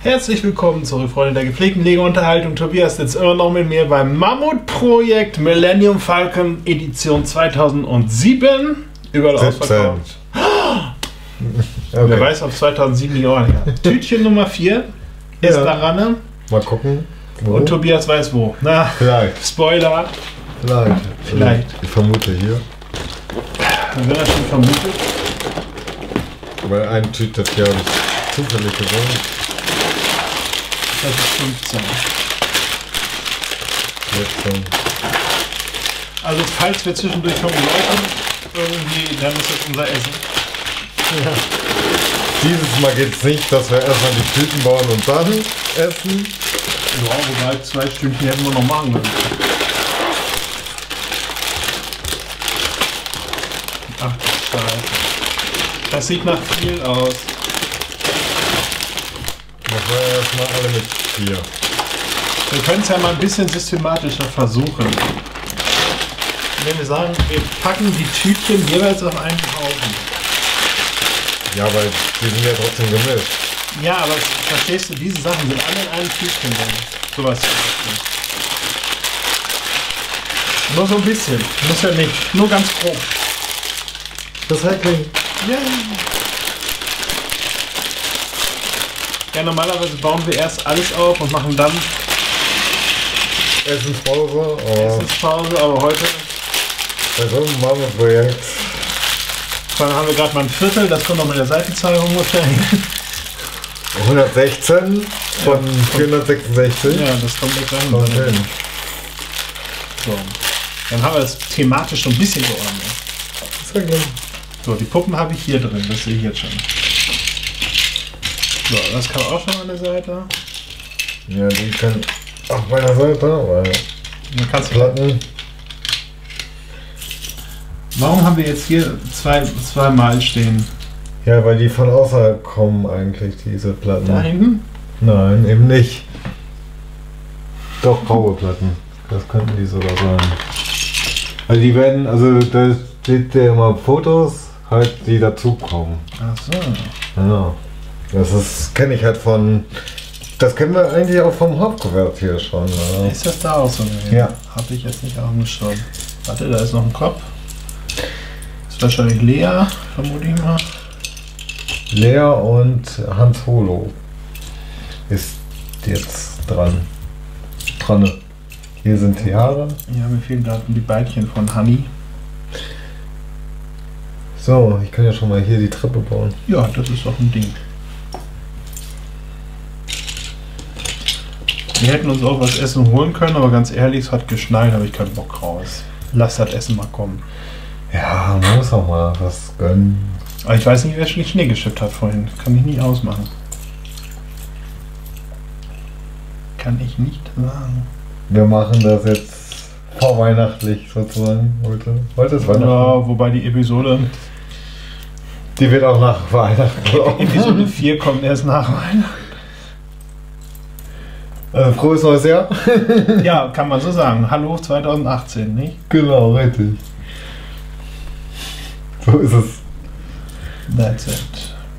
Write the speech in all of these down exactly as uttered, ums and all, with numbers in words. Herzlich willkommen zurück, Freunde der gepflegten Lego-Unterhaltung. Tobias sitzt immer noch mit mir beim Mammutprojekt Millennium Falcon Edition zweitausendsieben. Überall ausverkauft. Okay. Wer weiß, ob zweitausendsieben die Ohren her. Tütchen Nummer vier ist ja daran. Mal gucken. Wo? Und Tobias weiß wo. Na, vielleicht. Spoiler. Vielleicht. Vielleicht. Ich vermute hier. Wenn er schon vermutet. Weil ein Tüt das hier zufällig gewonnen. Das ist fünfzehn. Also falls wir zwischendurch kommen Leuten, irgendwie, dann ist das unser Essen. Ja. Dieses Mal geht es nicht, dass wir erstmal die Tüten bauen und dann essen. Ja, wobei zwei Stündchen hätten wir noch machen können. Ach du Scheiße. Das sieht nach viel aus. Das war ja erstmal alle mit vier. Wir können es ja mal ein bisschen systematischer versuchen. Wenn wir sagen, wir packen die Tütchen jeweils auf einen Haufen. Ja, aber die sind ja trotzdem gemischt. Ja, aber verstehst du, diese Sachen sind alle in einem Tütchen drin. So was. Nur so ein bisschen. Muss ja nicht. Nur ganz grob. Das Recycling. Ja. Ja, normalerweise bauen wir erst alles auf und machen dann Essenspause. Essenspause, aber heute bei so einem Mammutprojekt. Dann haben wir gerade mal ein Viertel, das kommt noch mit der Seitenzahl ungefähr hin. hundertsechzehn von ja, vierhundertsechsundsechzig. Ja, das kommt nicht rein. Kommt hin. So, dann haben wir das thematisch schon ein bisschen geordnet. So, die Puppen habe ich hier drin, das sehe ich jetzt schon. So, das kann auch schon an der Seite. Ja, die kann auf meiner Seite, weil man kann's platten. Warum haben wir jetzt hier zwei, zwei Mal stehen? Ja, weil die von außerhalb kommen eigentlich, diese Platten. Da hinten? Nein, eben nicht. Doch, graue Platten. Das könnten die sogar sein. Weil die werden, also da steht ja immer Fotos, halt die dazukommen. Ach so. Genau. Das ist, kenne ich halt von, das kennen wir eigentlich auch vom Hauptkuvert hier schon. Oder? Ist das da auch so gewesen? Ja. Habe ich jetzt nicht angeschaut. Warte, da ist noch ein Kopf. Ist wahrscheinlich Lea, vermute ich mal. Lea und Hans Holo ist jetzt dran. Dran. Hier sind die Haare. Ja, mir fehlen gerade die Beinchen von Hanni. So, ich kann ja schon mal hier die Treppe bauen. Ja, das ist doch ein Ding. Wir hätten uns auch was Essen holen können, aber ganz ehrlich, es hat geschneit, habe ich keinen Bock raus. Lass das Essen mal kommen. Ja, man muss auch mal was gönnen. Aber ich weiß nicht, wer schon Schnee geschippt hat vorhin. Das kann ich nie ausmachen. Kann ich nicht sagen. Wir machen das jetzt vorweihnachtlich sozusagen heute. Heute ist Weihnachten. Ja, wobei die Episode... Die wird auch nach Weihnachten laufen. Episode vier kommt erst nach Weihnachten. Also frohes neues Jahr. Ja, kann man so sagen. Hallo zweitausendachtzehn, nicht? Genau, richtig. So ist es. That's it.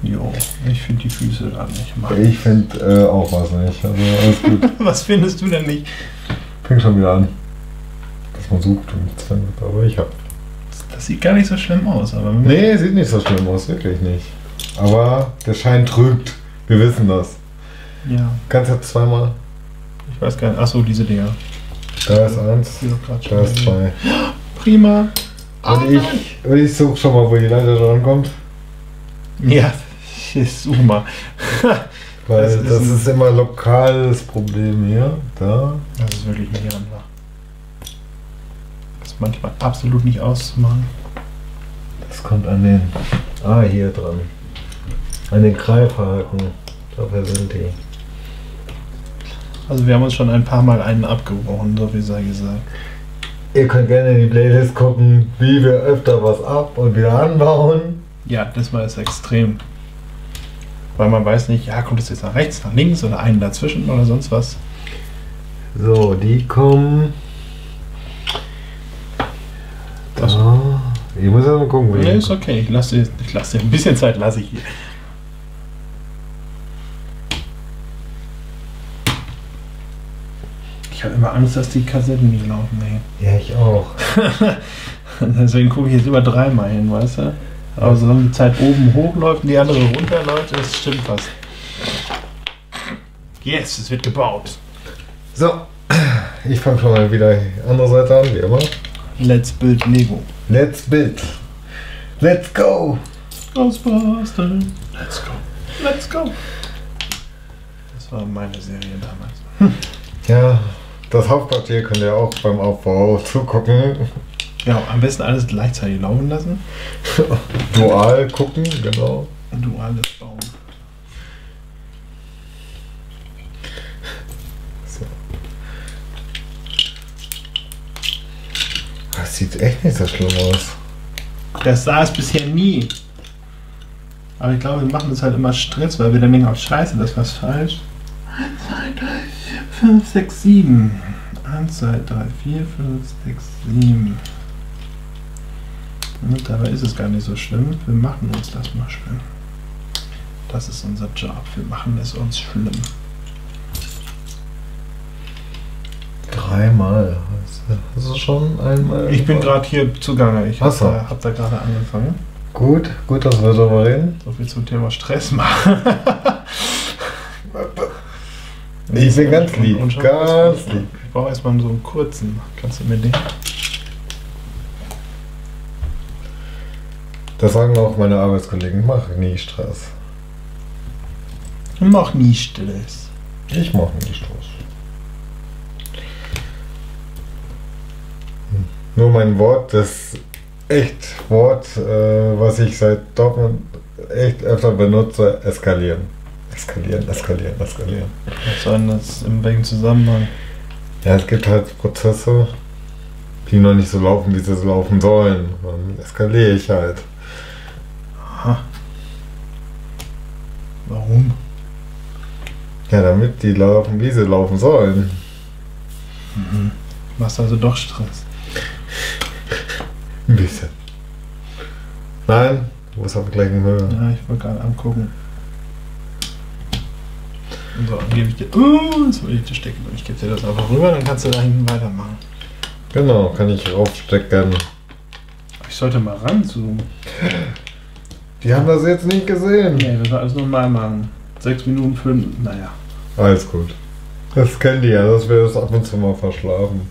Jo, ich finde die Füße da nicht mal. Ich finde äh, auch was nicht. Also alles gut. Was findest du denn nicht? Fängt schon wieder an. Dass man sucht und nichts findet. Aber ich hab. Das sieht gar nicht so schlimm aus. Aber nee, sieht nicht so schlimm aus. Wirklich nicht. Aber der Schein trügt. Wir wissen das. Ja. Kannst du zweimal. Ich weiß gar nicht. Achso, diese Dinger. Da ist eins, da ist zwei. Prima. Und oh ich, und ich suche schon mal, wo die Leiter dran kommt. Ja, ich suche mal. Weil das, das ist, ist immer lokales Problem hier. Da. Das ist wirklich nicht einfach. Das ist manchmal absolut nicht auszumachen. Das kommt an den. Ah, hier dran. An den Greifhaken. Dafür sind die. Also wir haben uns schon ein paar Mal einen abgebrochen, so wie sei gesagt. Ihr könnt gerne in die Playlist gucken, wie wir öfter was ab und wieder anbauen. Ja, das mal ist extrem. Weil man weiß nicht, ja, kommt es jetzt nach rechts, nach links oder einen dazwischen oder sonst was. So, die kommen... Da. Ich muss ja mal gucken, wie... Nee, ist okay, ich lasse dir, ich lasse dir ein bisschen Zeit, lasse ich hier. Ich habe immer Angst, dass die Kassetten nicht laufen. Ey. Ja, ich auch. Deswegen gucke ich jetzt über dreimal hin, weißt du? Aber solange die Zeit oben hochläuft und die andere runterläuft, das stimmt was. Yes, es wird gebaut. So, ich fange schon mal wieder die andere Seite an, wie immer. Let's build Lego. Let's build. Let's go. Ausbasteln. Let's go. Let's go. Das war meine Serie damals. Hm. Ja, das Hauptquartier könnt ihr auch beim Aufbau zugucken. Ja, am besten alles gleichzeitig laufen lassen. Dual gucken, genau. Duales bauen. So. Das sieht echt nicht so schlimm aus. Das sah es bisher nie. Aber ich glaube, wir machen das halt immer Stress, weil wir dann denken, oh scheiße, das war falsch. eins, zwei, drei, vier, fünf, sechs, sieben. eins, zwei, drei, vier, fünf, sechs, sieben. Und dabei ist es gar nicht so schlimm. Wir machen uns das mal schlimm. Das ist unser Job. Wir machen es uns schlimm. Dreimal. Das ist schon einmal. Ich bin gerade hier zugange. Ich habe da, hab da gerade angefangen. Gut, gut, dass wir darüber reden. So viel zum Thema Stress machen. Ich bin ganz lieb. Ganz lieb. Ich brauche erstmal so einen kurzen. Kannst du mir den? Das sagen auch meine Arbeitskollegen. Mach nie Stress. Mach nie Stress. Ich mach nie Stress. Hm. Nur mein Wort, das echt Wort, äh, was ich seit Dortmund echt öfter benutze, eskalieren. Eskalieren, eskalieren, eskalieren. Was soll denn das im welchem Zusammenhang? Ja, es gibt halt Prozesse, die noch nicht so laufen, wie sie so laufen sollen. Dann eskaliere ich halt. Aha. Warum? Ja, damit die laufen, wie sie laufen sollen. Mhm. Du machst also doch Stress. Ein bisschen. Nein, wo ist auf der gleichen Höhe? Ja, ich wollte gerade angucken. So, dann gebe ich dir. Uh, jetzt will ich dir stecken. Ich gebe dir das einfach rüber, dann kannst du da hinten weitermachen. Genau, kann ich raufstecken. Ich sollte mal ranzoomen. Die haben das jetzt nicht gesehen. Nee, wir müssen alles normal machen. sechs Minuten fünf, naja. Alles gut. Das kennen die ja, dass wir das ab und zu mal verschlafen.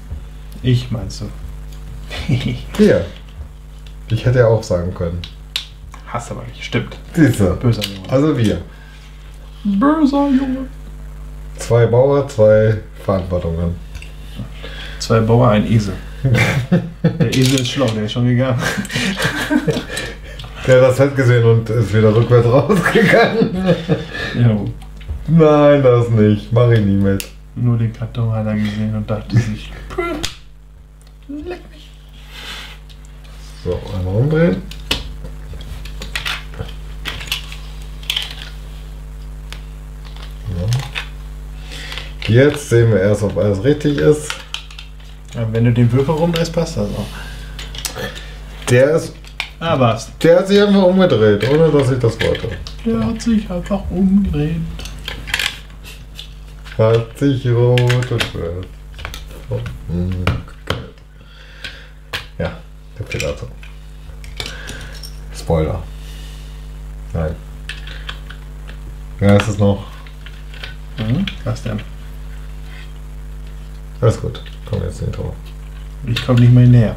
Ich meinst du? Ja. Ich hätte ja auch sagen können. Hast aber nicht, stimmt. Siehst du. Böser Junge. Also wir. Böser Junge. Zwei Bauer, zwei Verantwortungen. Zwei Bauer, ein Esel. Der Esel ist schlau, der ist schon gegangen. Der hat das Set gesehen und ist wieder rückwärts rausgegangen. Ja. Nein, das nicht. Mach ich nie mit. Nur den Karton hat er gesehen und dachte sich, leck mich. So, einmal umdrehen. Ja. Jetzt sehen wir erst, ob alles richtig ist. Ja, wenn du den Würfel rumdrehst, passt das auch. Der ist. Ah, was? Der hat sich einfach umgedreht, ohne dass ich das wollte. Der hat sich einfach umgedreht. Hat sich rot und oh. Ja, der Pilato. Spoiler. Nein. Ja, ist es noch. Mhm. Was denn? Alles gut. Komm jetzt nicht drauf. Ich komme nicht mehr näher.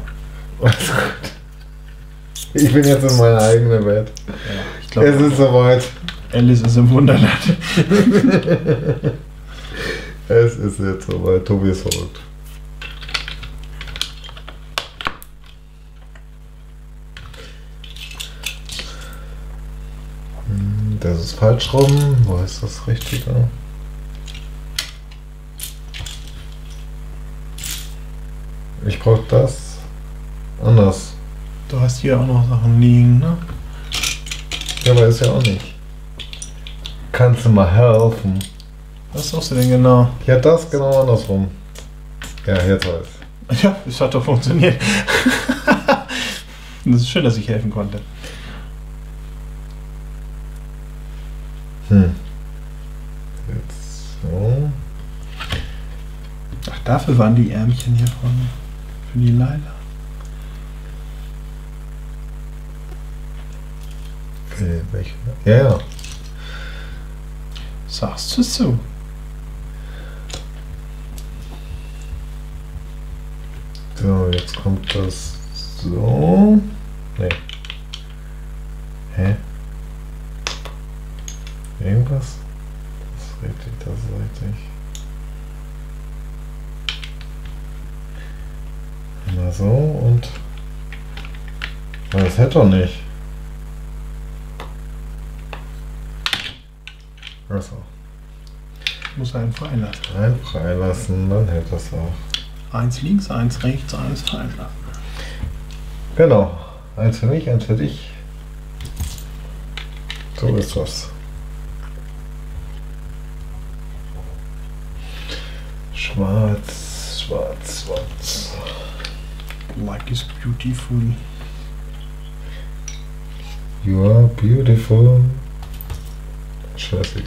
Alles gut. Ich bin jetzt in meiner eigenen Welt. Ja, ich glaub, es ist soweit. Alice ist im Wunderland. Es ist jetzt soweit. Tobi ist verrückt. Das ist falsch rum. Wo ist das Richtige? Ich brauche das anders. Du hast hier auch noch Sachen liegen, ne? Ja, aber ist ja auch nicht. Kannst du mal helfen? Was suchst du denn genau? Ja, das genau andersrum. Ja, jetzt weiß ich. Ja, es hat doch funktioniert. Das ist schön, dass ich helfen konnte. Hm. Jetzt so. Ach, dafür waren die Ärmchen hier vorne. Für die Leila. Für welche? Ja, ja. Sagst du so? So, jetzt kommt das so. Nee. Hä? Irgendwas? Das ist richtig, das ist richtig. Na so und... Das hätte doch nicht. Achso. Muss einen fallen lassen. Einen fallen lassen, dann hält das auch. Eins links, eins rechts, eins fallen lassen. Genau. Eins für mich, eins für dich. So ist das. Schwarz, schwarz, schwarz. Black is beautiful. You are beautiful. Scheiße.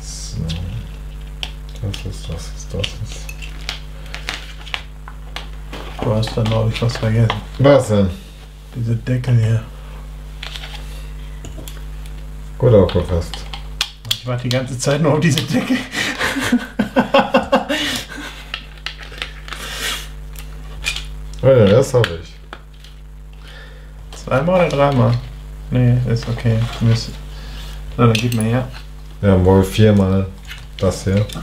So. Das ist, das ist, das ist. Du hast dann, glaube ich, was vergessen. Was denn? Diese Deckel hier. Gut aufgepasst. Ich warte die ganze Zeit nur auf diese Decke. Alter, das habe ich. Zweimal oder dreimal? Nee, ist okay. So, dann gib mir her. Ja, wohl viermal das hier. So.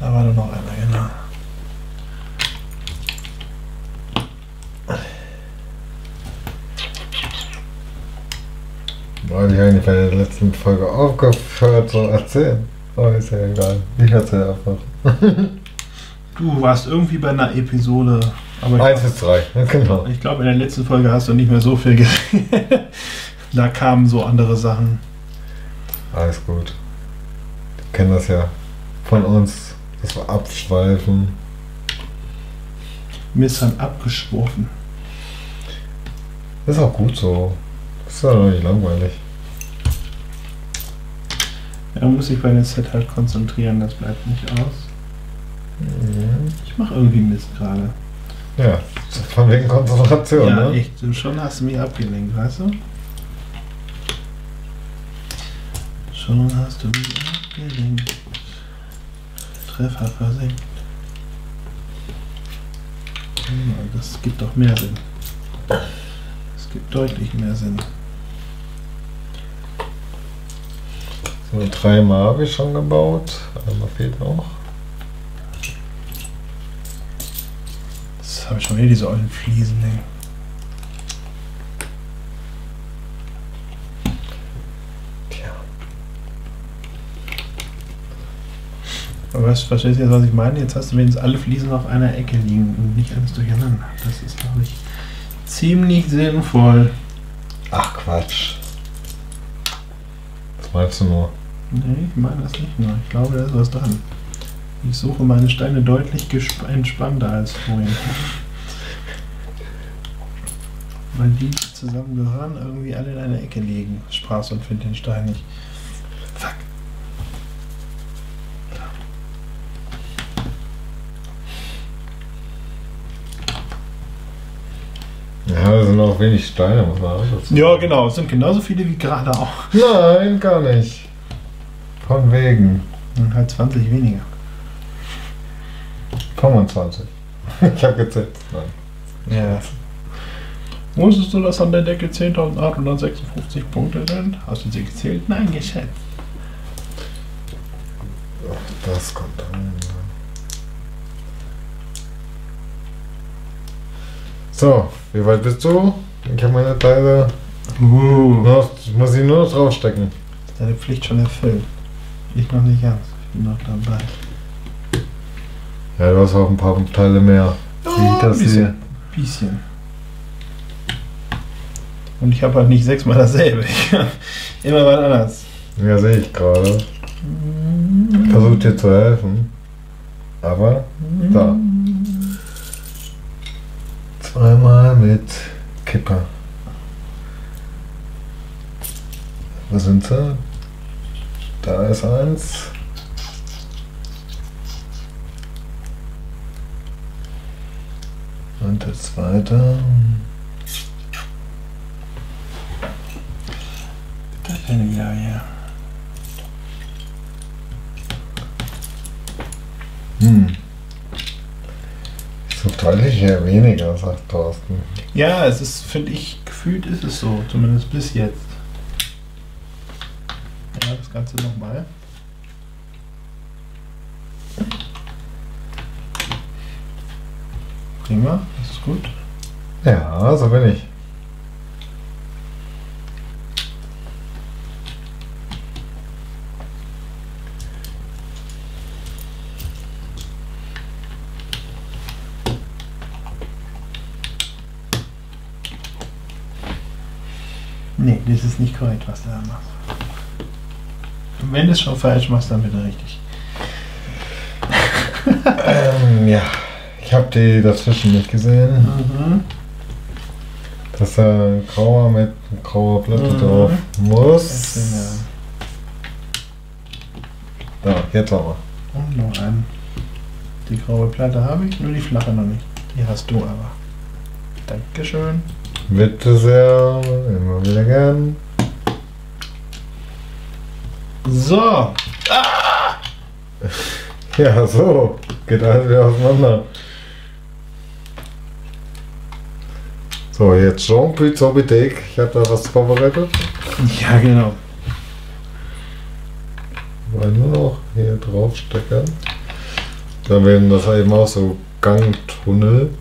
Da war doch noch einer, genau. Wollte ich eigentlich bei der letzten Folge aufgehört zu erzählen. Aber ist ja egal. Ich erzähle einfach. Du warst irgendwie bei einer Episode. eins bis drei, ja, genau. Ich glaube, in der letzten Folge hast du nicht mehr so viel gesehen. Da kamen so andere Sachen. Alles gut. Die kennen das ja von uns, dass wir abschweifen. Missern abgeschworfen. Ist auch gut so. Ist ja doch nicht langweilig. Er muss sich bei dem Set halt konzentrieren, das bleibt nicht aus. Mhm. Ich mache irgendwie Mist gerade. Ja, von wegen Konzentration, ja, ne? Ja, echt. Schon hast du mich abgelenkt, weißt du? Schon hast du mich abgelenkt. Treffer versenkt. Das gibt doch mehr Sinn. Das gibt deutlich mehr Sinn. So, dreimal habe ich schon gebaut. Einmal fehlt noch. Das habe ich schon wieder, diese alten Fliesen. Ey. Was, verstehst du jetzt, was ich meine? Jetzt hast du wenigstens alle Fliesen auf einer Ecke liegen und nicht alles durcheinander. Das ist, glaube ich, ziemlich sinnvoll. Ach Quatsch. Das meinst du nur? Nee, ich meine das nicht nur. Ich glaube, da ist was dran. Ich suche meine Steine deutlich entspannter als vorhin. Weil die zusammengehören, irgendwie alle in einer Ecke liegen. Spaß und finde den Stein nicht. Fuck. Ja, das sind auch wenig Steine, muss man auch dazu. Ja, genau, es sind genauso viele wie gerade auch. Nein, gar nicht. Von wegen. Und halt zwanzig weniger. fünfundzwanzig. Ich hab gezählt. Nein. Ja. Wusstest du, dass an der Decke zehntausendachthundertsechsundfünfzig Punkte sind? Hast du sie gezählt? Nein, geschätzt. Ach, das kommt an. So, wie weit bist du? Ich habe meine Teile. Uh. Noch, ich muss sie nur noch draufstecken. Deine Pflicht schon erfüllt. Ich noch nicht ganz. Ich bin noch dabei. Ja, du hast auch ein paar Teile mehr. Oh, ich das ein bisschen. Hier. bisschen. Und ich habe halt nicht sechsmal dasselbe. Ich hab immer was anderes. Ja, sehe ich gerade. Versucht dir zu helfen. Aber da. Zweimal mit Kipper. Wo sind sie? Da ist eins. Und der zweite. Da bin ich ja hier. Hm. So deutlich eher weniger, sagt Thorsten. Ja, es ist, finde ich, gefühlt ist es so, zumindest bis jetzt. Ja, das Ganze nochmal. Prima, das ist gut. Ja, so bin ich. Nee, das ist nicht korrekt, was du da machst. Und wenn du es schon falsch machst, dann bitte richtig. ähm, ja, ich habe die dazwischen nicht gesehen. Mhm. Dass da ein grauer mit einer grauen Platte mhm. drauf muss. Da, jetzt aber. Und noch einen. Die graue Platte habe ich, nur die flache noch nicht. Die hast du aber. Dankeschön. Bitte sehr, immer wieder gern. So. Ah! Ja, so. Geht alles wieder auseinander. So, jetzt schon, Pizza Bitek. Ich habe da was vorbereitet. Ja, genau. Weil nur noch hier drauf stecken. Dann werden das eben auch so Gangtunnel.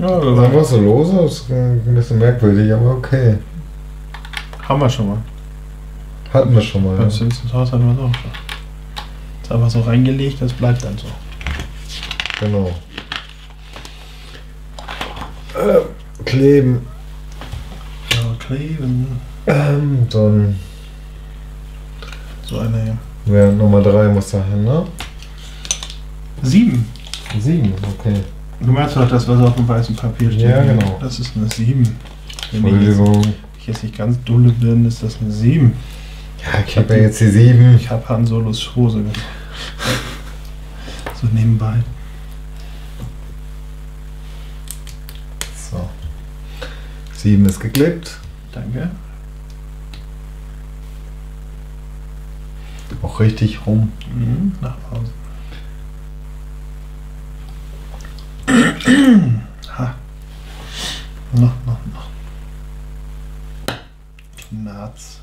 Ja, das ist einfach so lose, das ist ein bisschen merkwürdig, aber okay. Haben wir schon mal. Hatten wir schon mal. Beim Simpsons Haus hatten wir es auch schon. Ist einfach so reingelegt, das bleibt dann so. Genau. Äh, kleben. Ja, kleben. Ähm, dann. So eine hier. Ja, Nummer drei muss da hin, ne? Sieben. Sieben, okay. Du meinst doch das, was auf dem weißen Papier steht. Ja, genau. Das ist eine sieben. Wenn ich jetzt, ich jetzt nicht ganz dulle bin, ist das eine sieben. Ja, ich, ich habe ja jetzt die sieben. Ich habe Han Solos Hose gemacht. So nebenbei. So. sieben ist geklebt. Danke. Auch richtig rum. Mhm, nach Hause. Ha. Noch, noch, noch. Knarz.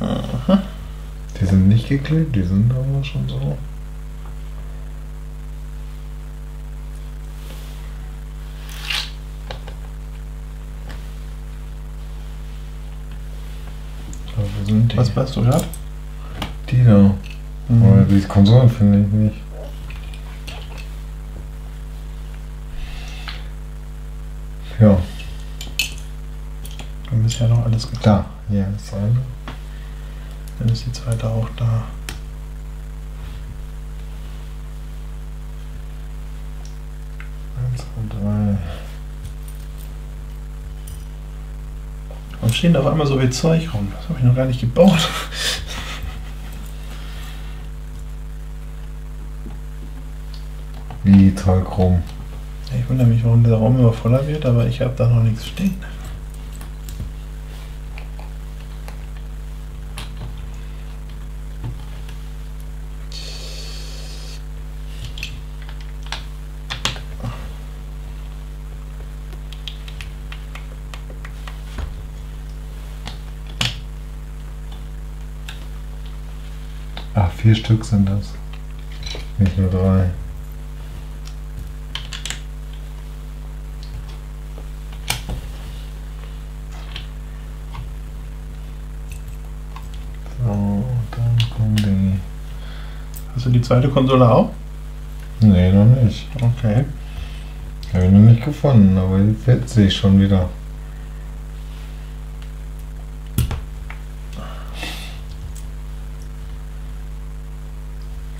Aha. Die sind nicht geklebt, die sind aber schon so. So, wo sind die? Was weißt du gerade? Die da. Mhm. Aber die Konsolen finde ich nicht. Ja. Dann ist ja noch alles geklärt. Da, ja, ist eine. Dann ist die zweite auch da. Eins und drei. Warum stehen da auf einmal so viel Zeug rum? Das habe ich noch gar nicht gebaut. Wie Tag rum. Ich wundere mich, warum der Raum immer voller wird, aber ich habe da noch nichts stehen. Ach, vier Stück sind das. Nicht nur drei. So, dann kommen die. Hast du die zweite Konsole auch? Nee, noch nicht. Okay. Habe ich noch nicht gefunden, aber jetzt sehe ich schon wieder.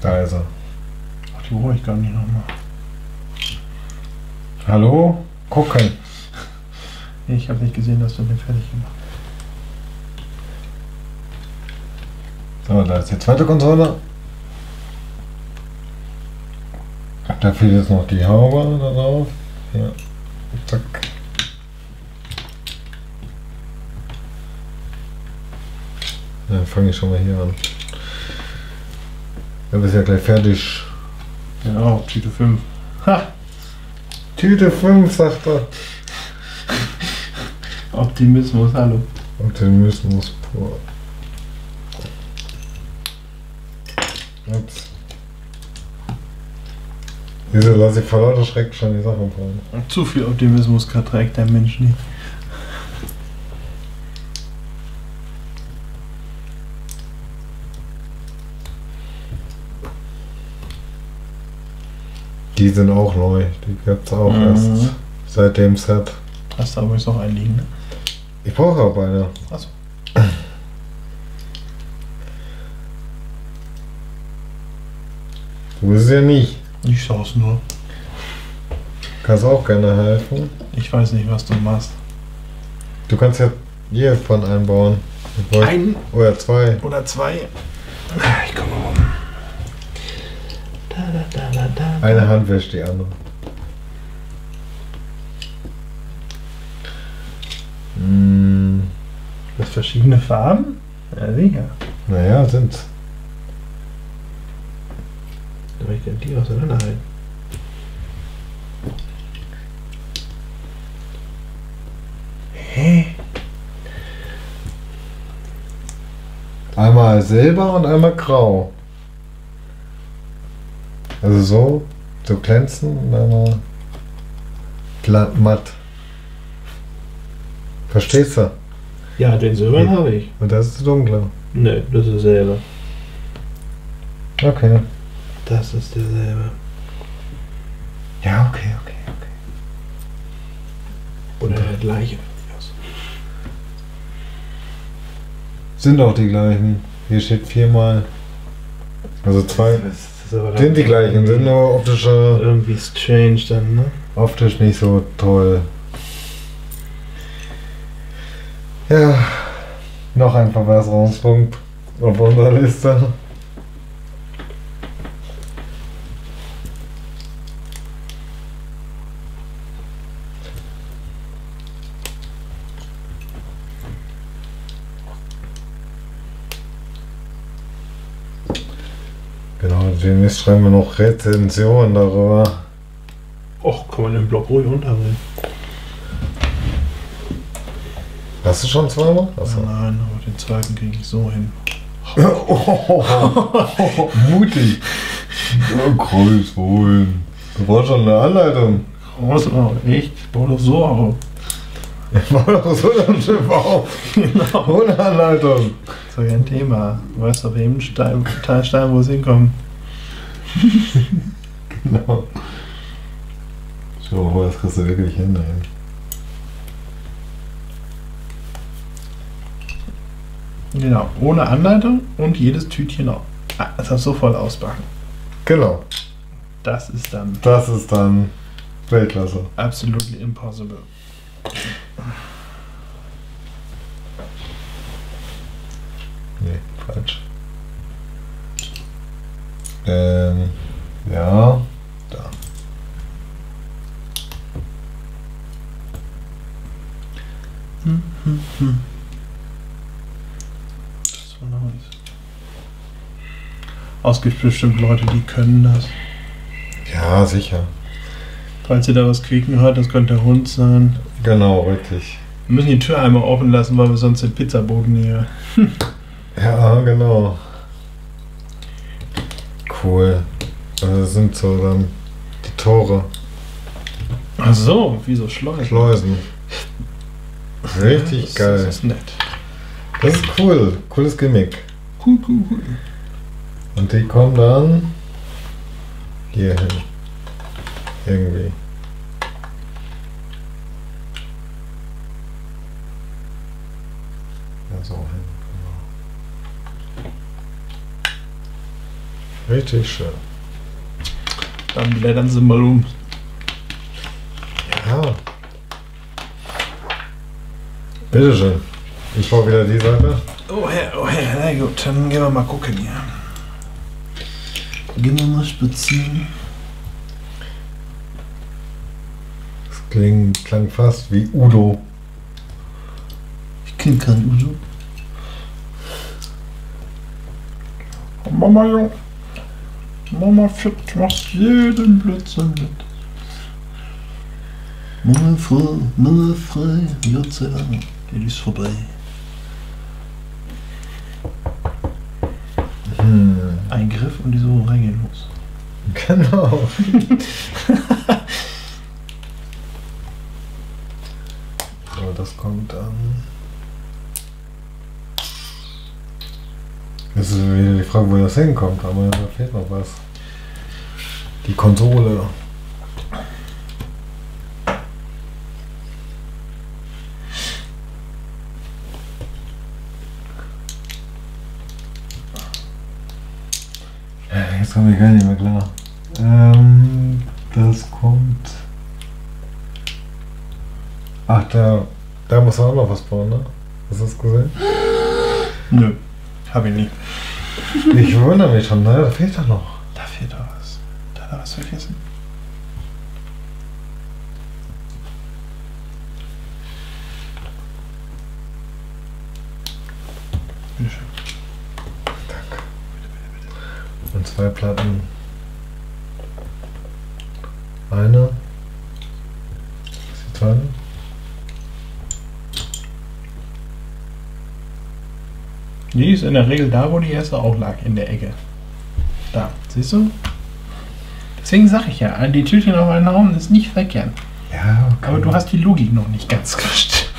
Da ist er. Ach, die hole ich gar nicht nochmal. Hallo? Gucken! Ich habe nicht gesehen, dass du den fertig gemacht hast. So, da ist die zweite Konsole. Da fehlt jetzt noch die Haube da drauf. Ja. Zack. Dann fange ich schon mal hier an. Dann bist du ja gleich fertig. Genau, Tüte fünf. Ha! Tüte fünf, sagt er. Optimismus, hallo. Optimismus pur. Ups. Wieso lasse ich vor lauter Schreck schon die Sachen fallen? Zu viel Optimismus verträgt der Mensch nicht. Die sind auch neu, die gibt's auch mhm. erst seit dem Set. Hast du aber jetzt noch einen liegen, ne? Ich brauche aber eine. Achso. Du bist ja nicht. Ich schaue nur. Kannst auch gerne helfen. Ich weiß nicht, was du machst. Du kannst ja hier von einbauen. Ein? Oder zwei. Oder zwei. Ich komme rum. Da, da, da, da, da. Eine Hand wäscht die andere. Hm. Das sind verschiedene Farben? Ja, sicher. Naja, sind's. Kann ich denn die auseinanderhalten? Hä? Einmal silber und einmal grau. Also so, so glänzend und einmal glatt matt. Verstehst du? Ja, den silbern ja. habe ich. Und das ist dunkler. Nö, das ist selber. Okay. Das ist derselbe. Ja, okay, okay, okay. Oder der gleiche. Sind auch die gleichen. Hier steht viermal. Also zwei. Das ist, das ist aber sind die gleichen, sind nur optische. Irgendwie strange dann, ne? Optisch nicht so toll. Ja, noch ein Verbesserungspunkt auf unserer Liste. Demnächst schreiben wir noch Rezensionen darüber. Och, kann man den Block ruhig runterreden. Hast du schon zweimal? Achso. Nein, aber den zweiten kriege ich so hin. Oh, oh, oh, oh. Mutig. Ja, Kreuz holen. Du brauchst schon eine Anleitung. Kreuz auf, echt? Ich baue doch so auf. Ich baue doch so ein Schiff auf. Genau. Ohne Anleitung. Das war kein Thema. Du weißt doch eben Stein, Stein wo es hinkommt. Genau. So, das kriegst du wirklich hin, ey. Genau, ohne Anleitung und jedes Tütchen auch. Also sofort auspacken. Genau. Das ist dann... Das ist dann Weltklasse. Absolutely impossible. Nee, falsch. Ähm, ja, da. Hm, hm, hm. Das ist so nice. Es gibt bestimmt Leute, die können das. Ja, sicher. Falls ihr da was quieken hört, das könnte der Hund sein. Genau, richtig. Wir müssen die Tür einmal offen lassen, weil wir sonst den Pizzaboden hier... Ja, genau. cool. Das sind so dann die Tore. Ach so, wie so Schleusen. Schleusen. Richtig geil. Das ist nett. Das ist cool. Cooles Gimmick. Cool, cool, cool. Und die kommen dann hier hin. Irgendwie. Ja, so hin. Genau. Richtig schön. Dann blättern sie mal um. Ja. Bitteschön. Ich brauche wieder die Seite. Oh ja, oh ja, na gut, dann gehen wir mal gucken hier. Gehen wir mal spazieren. Das kling, klang fast wie Udo. Ich kenne keinen Udo. Oh, Mama, Junge. Mama fit, du machst jeden Blödsinn mit. Mama frei, Mama frei, Gott sei Dank, die ist vorbei. Hm. Ein Griff und die so reingehen muss. Genau. So, das kommt an. Das ist wieder die Frage, wo das hinkommt, aber da fehlt noch was. Die Konsole. Jetzt komme ich gar nicht mehr klar. Ähm, das kommt... Ach, da, da muss man auch noch was bauen, ne? Hast du das gesehen? Nö, hab ich nicht. Ich wundere mich schon, ne? Da fehlt doch noch. Da fehlt doch was. Da hat er was vergessen. Bitteschön. Und zwei Platten. Eine. Was ist die zweite? Die ist in der Regel da, wo die erste auch lag, in der Ecke. Da, siehst du? Deswegen sage ich ja, die Tütchen auf einen Raum ist nicht verkehrt. Ja, okay. Aber du hast die Logik noch nicht ganz verstanden.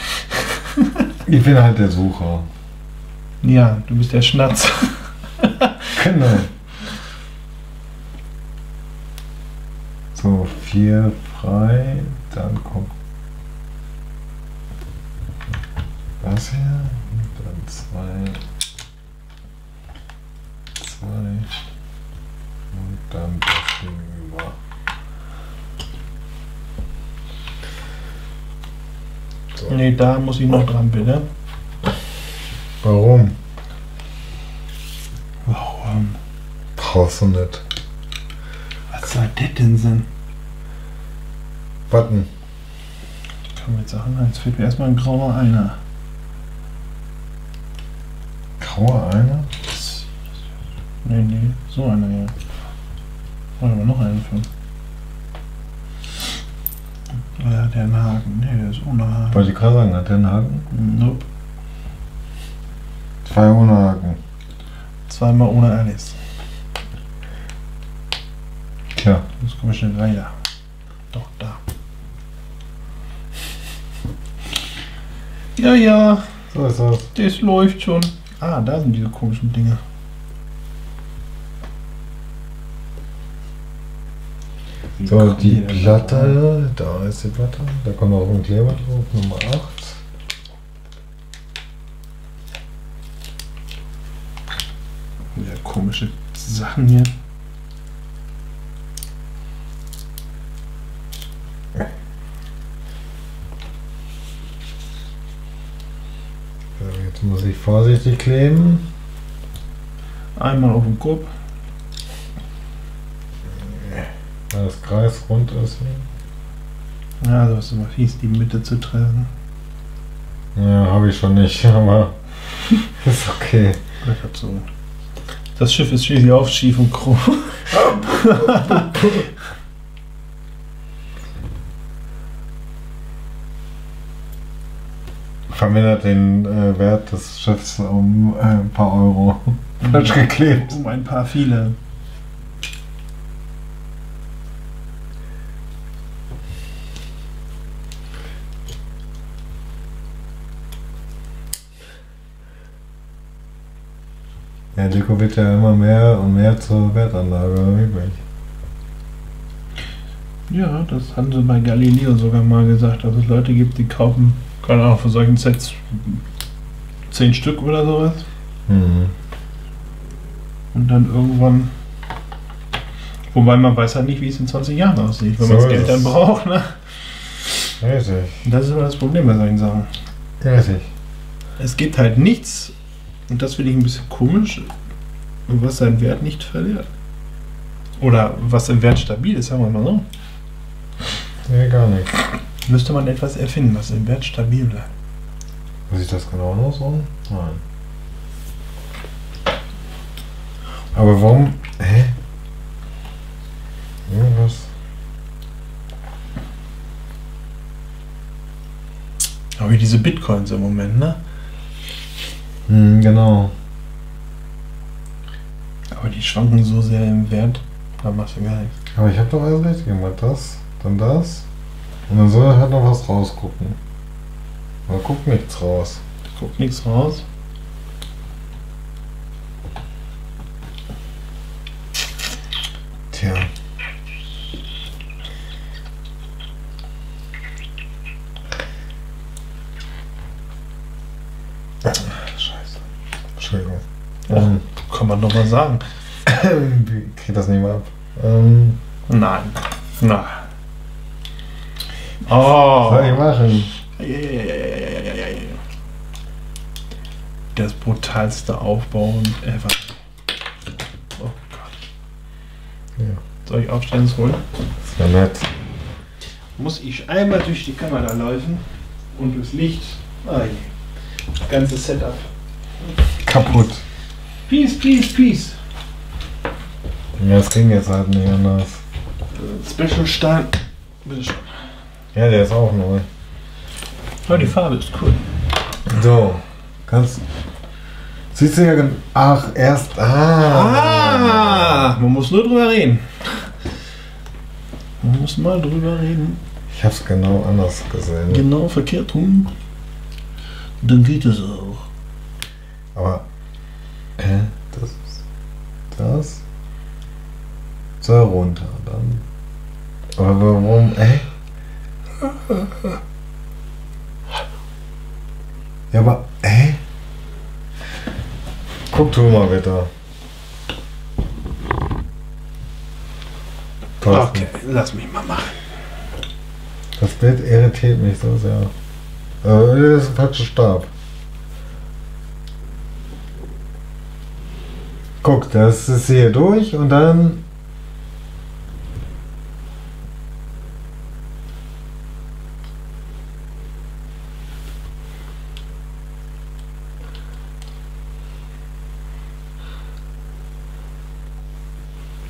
Ich bin halt der Sucher. Ja, du bist der Schnatz. Genau. So, vier frei, dann kommt das hier, dann zwei, zwei und dann das gegenüber. So. Ne, da muss ich noch dran, bitte. Warum? Warum? Brauchst du nicht. Was soll das denn sein? Button. Kann man jetzt sagen, jetzt fehlt mir erstmal ein grauer Einer. Grauer Einer? Nee, nee, so einer hier. Wollen wir noch einen finden? Ja, der hat einen Haken. Nee, der ist ohne Haken. Wollte ich gerade sagen, hat der einen Haken? Nope. Zwei ohne Haken. Zweimal ohne Alice. Tja. Jetzt komme ich schnell weiter. Doch, da. Ja, ja. So ist das. Das läuft schon. Ah, da sind diese komischen Dinge. So, die Platte. Da ist die Platte. Da kommt auch ein Kleber drauf. Nummer acht. Ja, komische Sachen hier. Jetzt muss ich vorsichtig kleben. Einmal auf den Kopf. Weil das Kreis rund ist. Ja, das ist immer fies, die Mitte zu treffen. Ja, habe ich schon nicht, aber ist okay. Ich hab's so. Das Schiff ist schließlich auf, schief und krumm. Vermindert den äh, Wert des Schiffs um äh, ein paar Euro. Falsch geklebt. Um ein paar viele. Ja, Nico wird ja immer mehr und mehr zur Wertanlage übrig. Ja, das haben sie bei Galileo sogar mal gesagt, dass es Leute gibt, die kaufen, keine Ahnung, von solchen Sets zehn Stück oder sowas. Mhm. Und dann irgendwann. Wobei man weiß halt nicht, wie es in zwanzig Jahren aussieht, wenn so man das Geld dann braucht, ne? Richtig. Das ist immer das Problem bei solchen Sachen. Richtig. Es gibt halt nichts, und das finde ich ein bisschen komisch, was seinen Wert nicht verliert. Oder was im Wert stabil ist, sagen wir mal so. Nee, gar nicht. Müsste man etwas erfinden, was im Wert stabil bleibt. Muss ich das genau noch so? Nein. Aber warum? Hä? Irgendwas. Aber wie diese Bitcoins im Moment, ne? Hm, genau. Aber die schwanken so sehr im Wert, da machst du gar nichts. Aber ich habe doch alles richtig gemacht. Das, dann das. Und dann soll halt noch was rausgucken. Man guckt nichts raus. Guckt nichts raus. Tja. Scheiße. Entschuldigung. Ähm, kann man doch mal sagen. Ich krieg das nicht mehr ab. Ähm, Nein. Nein. Oh. Was soll ich machen? Ja, ja, ja, ja, ja, ja, ja, ja. Das brutalste Aufbauen ever. Oh Gott. Ja. Soll ich aufstellen und holen? Das ist ja nett. Muss ich einmal durch die Kamera laufen und durchs Licht. Ah, das ganze Setup. Kaputt. Peace, peace, peace. Ja, das ging jetzt halt nicht anders. Special Stein. Bitte schön. Ja, der ist auch neu. Oh, die Farbe ist cool. So, kannst. Siehst du ja genau. Ach, erst. Ah. ah! Man muss nur drüber reden. Man muss mal drüber reden. Ich hab's genau anders gesehen. Genau, verkehrt rum. Dann geht es auch. Aber. Hä? Äh, das ist. Das. So runter dann. Aber warum? Hä? Äh? Ja, aber, hä? Guck du mal bitte. Thorsten. Okay, lass mich mal machen. Das Bild irritiert mich so sehr. Aber das ist ein falscher Stab. Guck, das ist hier durch und dann...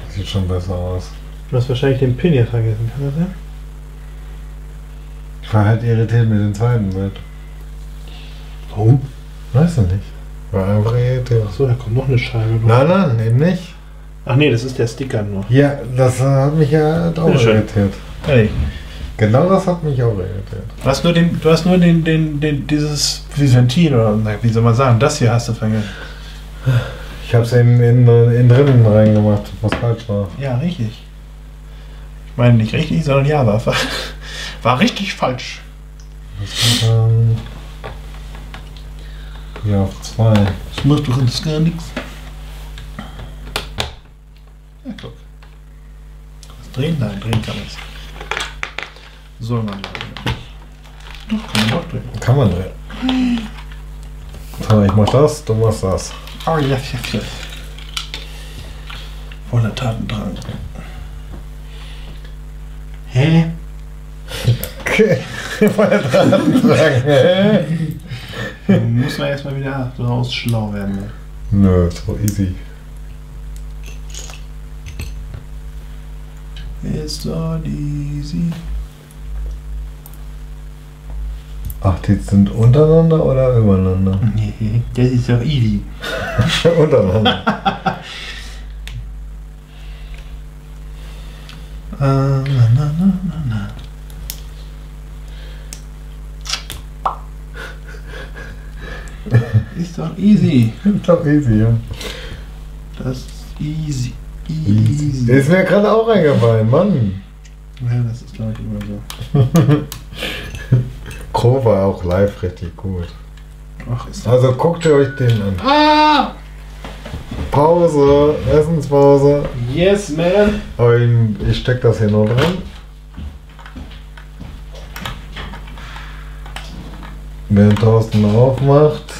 Sieht schon besser aus. Du hast wahrscheinlich den Pin hier vergessen, kann das sein? Ich war halt irritiert mit dem zweiten Bild. Warum? Weiß ich nicht. War einfach irritiert. Achso, da kommt noch eine Scheibe. Nein, nein, eben nicht. Ach nee, das ist der Sticker noch. Ja, das hat mich ja auch irritiert. Hey. Genau das hat mich auch irritiert. Du hast nur, den, du hast nur den, den, den, dieses Ventil oder wie soll man sagen, das hier hast du vergessen. Ich hab's in, in, in drinnen reingemacht, was falsch war. Ja, richtig. Ich meine nicht richtig, sondern ja, war, war richtig falsch. Das war dann... Ja, auf zwei. Das macht doch jetzt gar nichts. Ja, guck. Was drehen? Nein, drehen kann es. Soll man mal drehen. Doch, kann man doch drehen. Kann man drehen. So, ich mach das, du machst das. Oh, ja, ja, ja. Voller Tatendrang. Hä? Okay. Voller Tatendrang. Hä? Muss man erstmal wieder raus schlau werden. Ne? Nö, so easy. It's not easy. Ach, die sind untereinander oder übereinander? Nee, das ist doch easy. Untereinander. uh, na, na, na, na, na. Ist doch easy. Ist doch easy, ja. Das ist easy. Easy. Der ist mir gerade auch eingefallen, Mann. Ja, das ist glaube ich immer so. Crow war auch live richtig gut. Ach, ist das also guckt ihr euch den an. Ah! Pause, Essenspause. Yes, man. Aber ich, ich steck das hier noch dran. Wenn Thorsten aufmacht,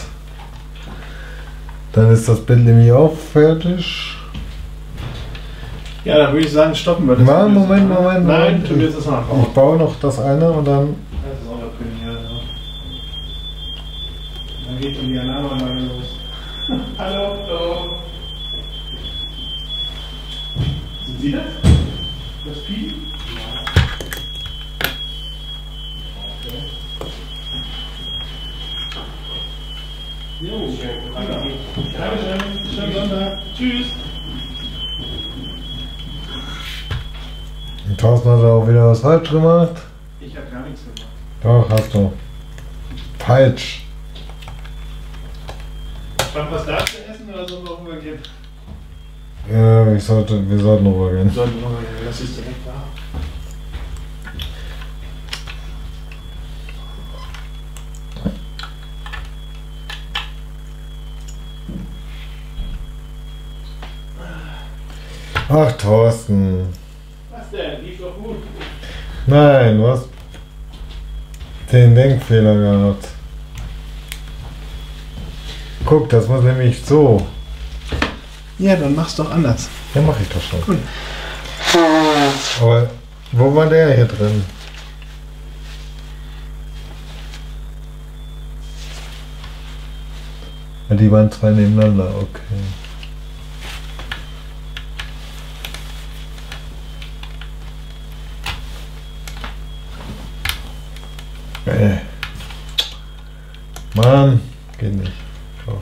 dann ist das Bild nämlich auch fertig. Ja, dann würde ich sagen, stoppen wir das. Na, Moment, Moment, Moment. Nein, du willst es noch auf. Ich baue noch das eine und dann. Das ist auch der Premiere, ja. Dann geht um die Annahme los. Hallo, hallo. Sind Sie das? Das Pi? Ja. Okay. Jo, danke. Dankeschön. Schönen Sonntag. Tschüss. Und Thorsten hat auch wieder was falsch gemacht. Ich habe gar nichts gemacht. Doch, hast du. Falsch. Was darfst du essen oder sollen wir rübergehen? Ja, ich sollte, wir sollten rübergehen. Wir sollten rübergehen, das ist direkt da. Ach, Thorsten. Was denn? Lief doch gut. Nein, du hast den Denkfehler gehabt. Guck, das muss nämlich so. Ja, dann mach's doch anders. Ja, mach ich doch schon. Cool. Aber wo war der hier drin? Ja, die waren zwei nebeneinander, okay. Mann, geht nicht. Oh.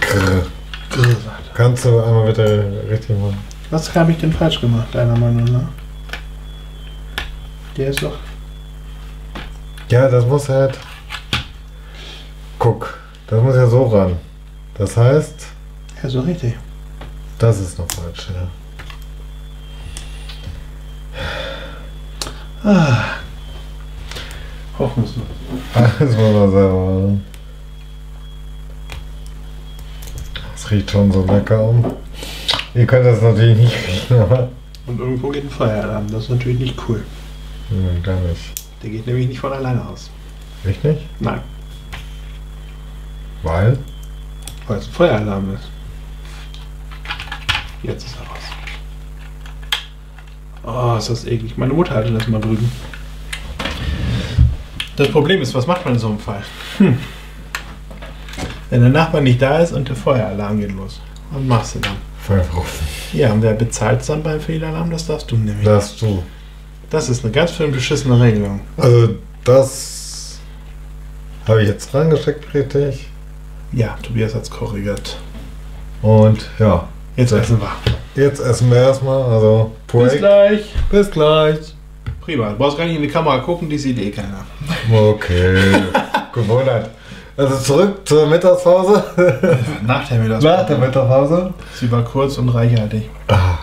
Grr. Grr. Kannst du einmal bitte richtig machen? Was habe ich denn falsch gemacht, deiner Meinung nach? Der ist doch. Ja, das muss halt. Guck, das muss ja so ran. Das heißt. Ja, so richtig. Das ist noch falsch, ja. Ah. Hoffen müssen wir. Alles muss man selber machen. Das riecht schon so lecker um. Ihr könnt das natürlich nicht riechen, aber. Und irgendwo geht ein Feueralarm, das ist natürlich nicht cool. Nein, gar nicht. Der geht nämlich nicht von alleine aus. Echt nicht? Nein. Weil? Weil es ein Feueralarm ist. Jetzt ist er raus. Oh, ist das eklig. Meine Mutter hatte das mal drüben. Das Problem ist, was macht man in so einem Fall? Hm. Wenn der Nachbar nicht da ist und der Feueralarm geht los, was machst du dann? Feuer rufen. Ja, und wer bezahlt es dann beim Fehlalarm? Das darfst du nämlich. Darfst du. Das ist eine ganz schön beschissene Regelung. Also das habe ich jetzt reingesteckt, richtig? Ja, Tobias hat es korrigiert. Und ja. Jetzt essen wir. Jetzt essen wir erstmal. Also, Projekt. Bis gleich. Bis gleich. Prima, du brauchst gar nicht in die Kamera gucken, die sieht eh keiner. Okay, Gewohnheit. Also zurück zur Mittagspause. Nach der Mittagspause. Nach der Mittagspause. Sie war kurz und reichhaltig. Ah,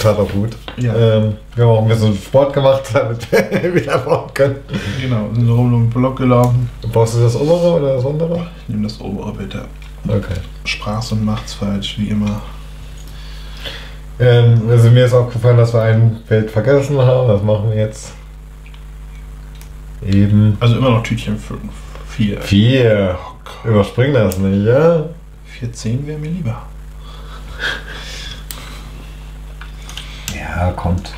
tat auch gut. Ja. Ähm, wir haben auch ein bisschen Sport gemacht, damit wir wieder bauen können. Genau, sind rum um den Block gelaufen. Brauchst du das obere oder das untere? Ich nehme das obere, bitte. Okay. Spaß und macht's falsch, wie immer. Ähm, also mir ist aufgefallen, dass wir ein Bild vergessen haben. Das machen wir jetzt. Eben. Also immer noch Tütchen fünf, vier. vier. Oh, überspringen das nicht, ja? vierzehn wäre mir lieber. Ja, kommt.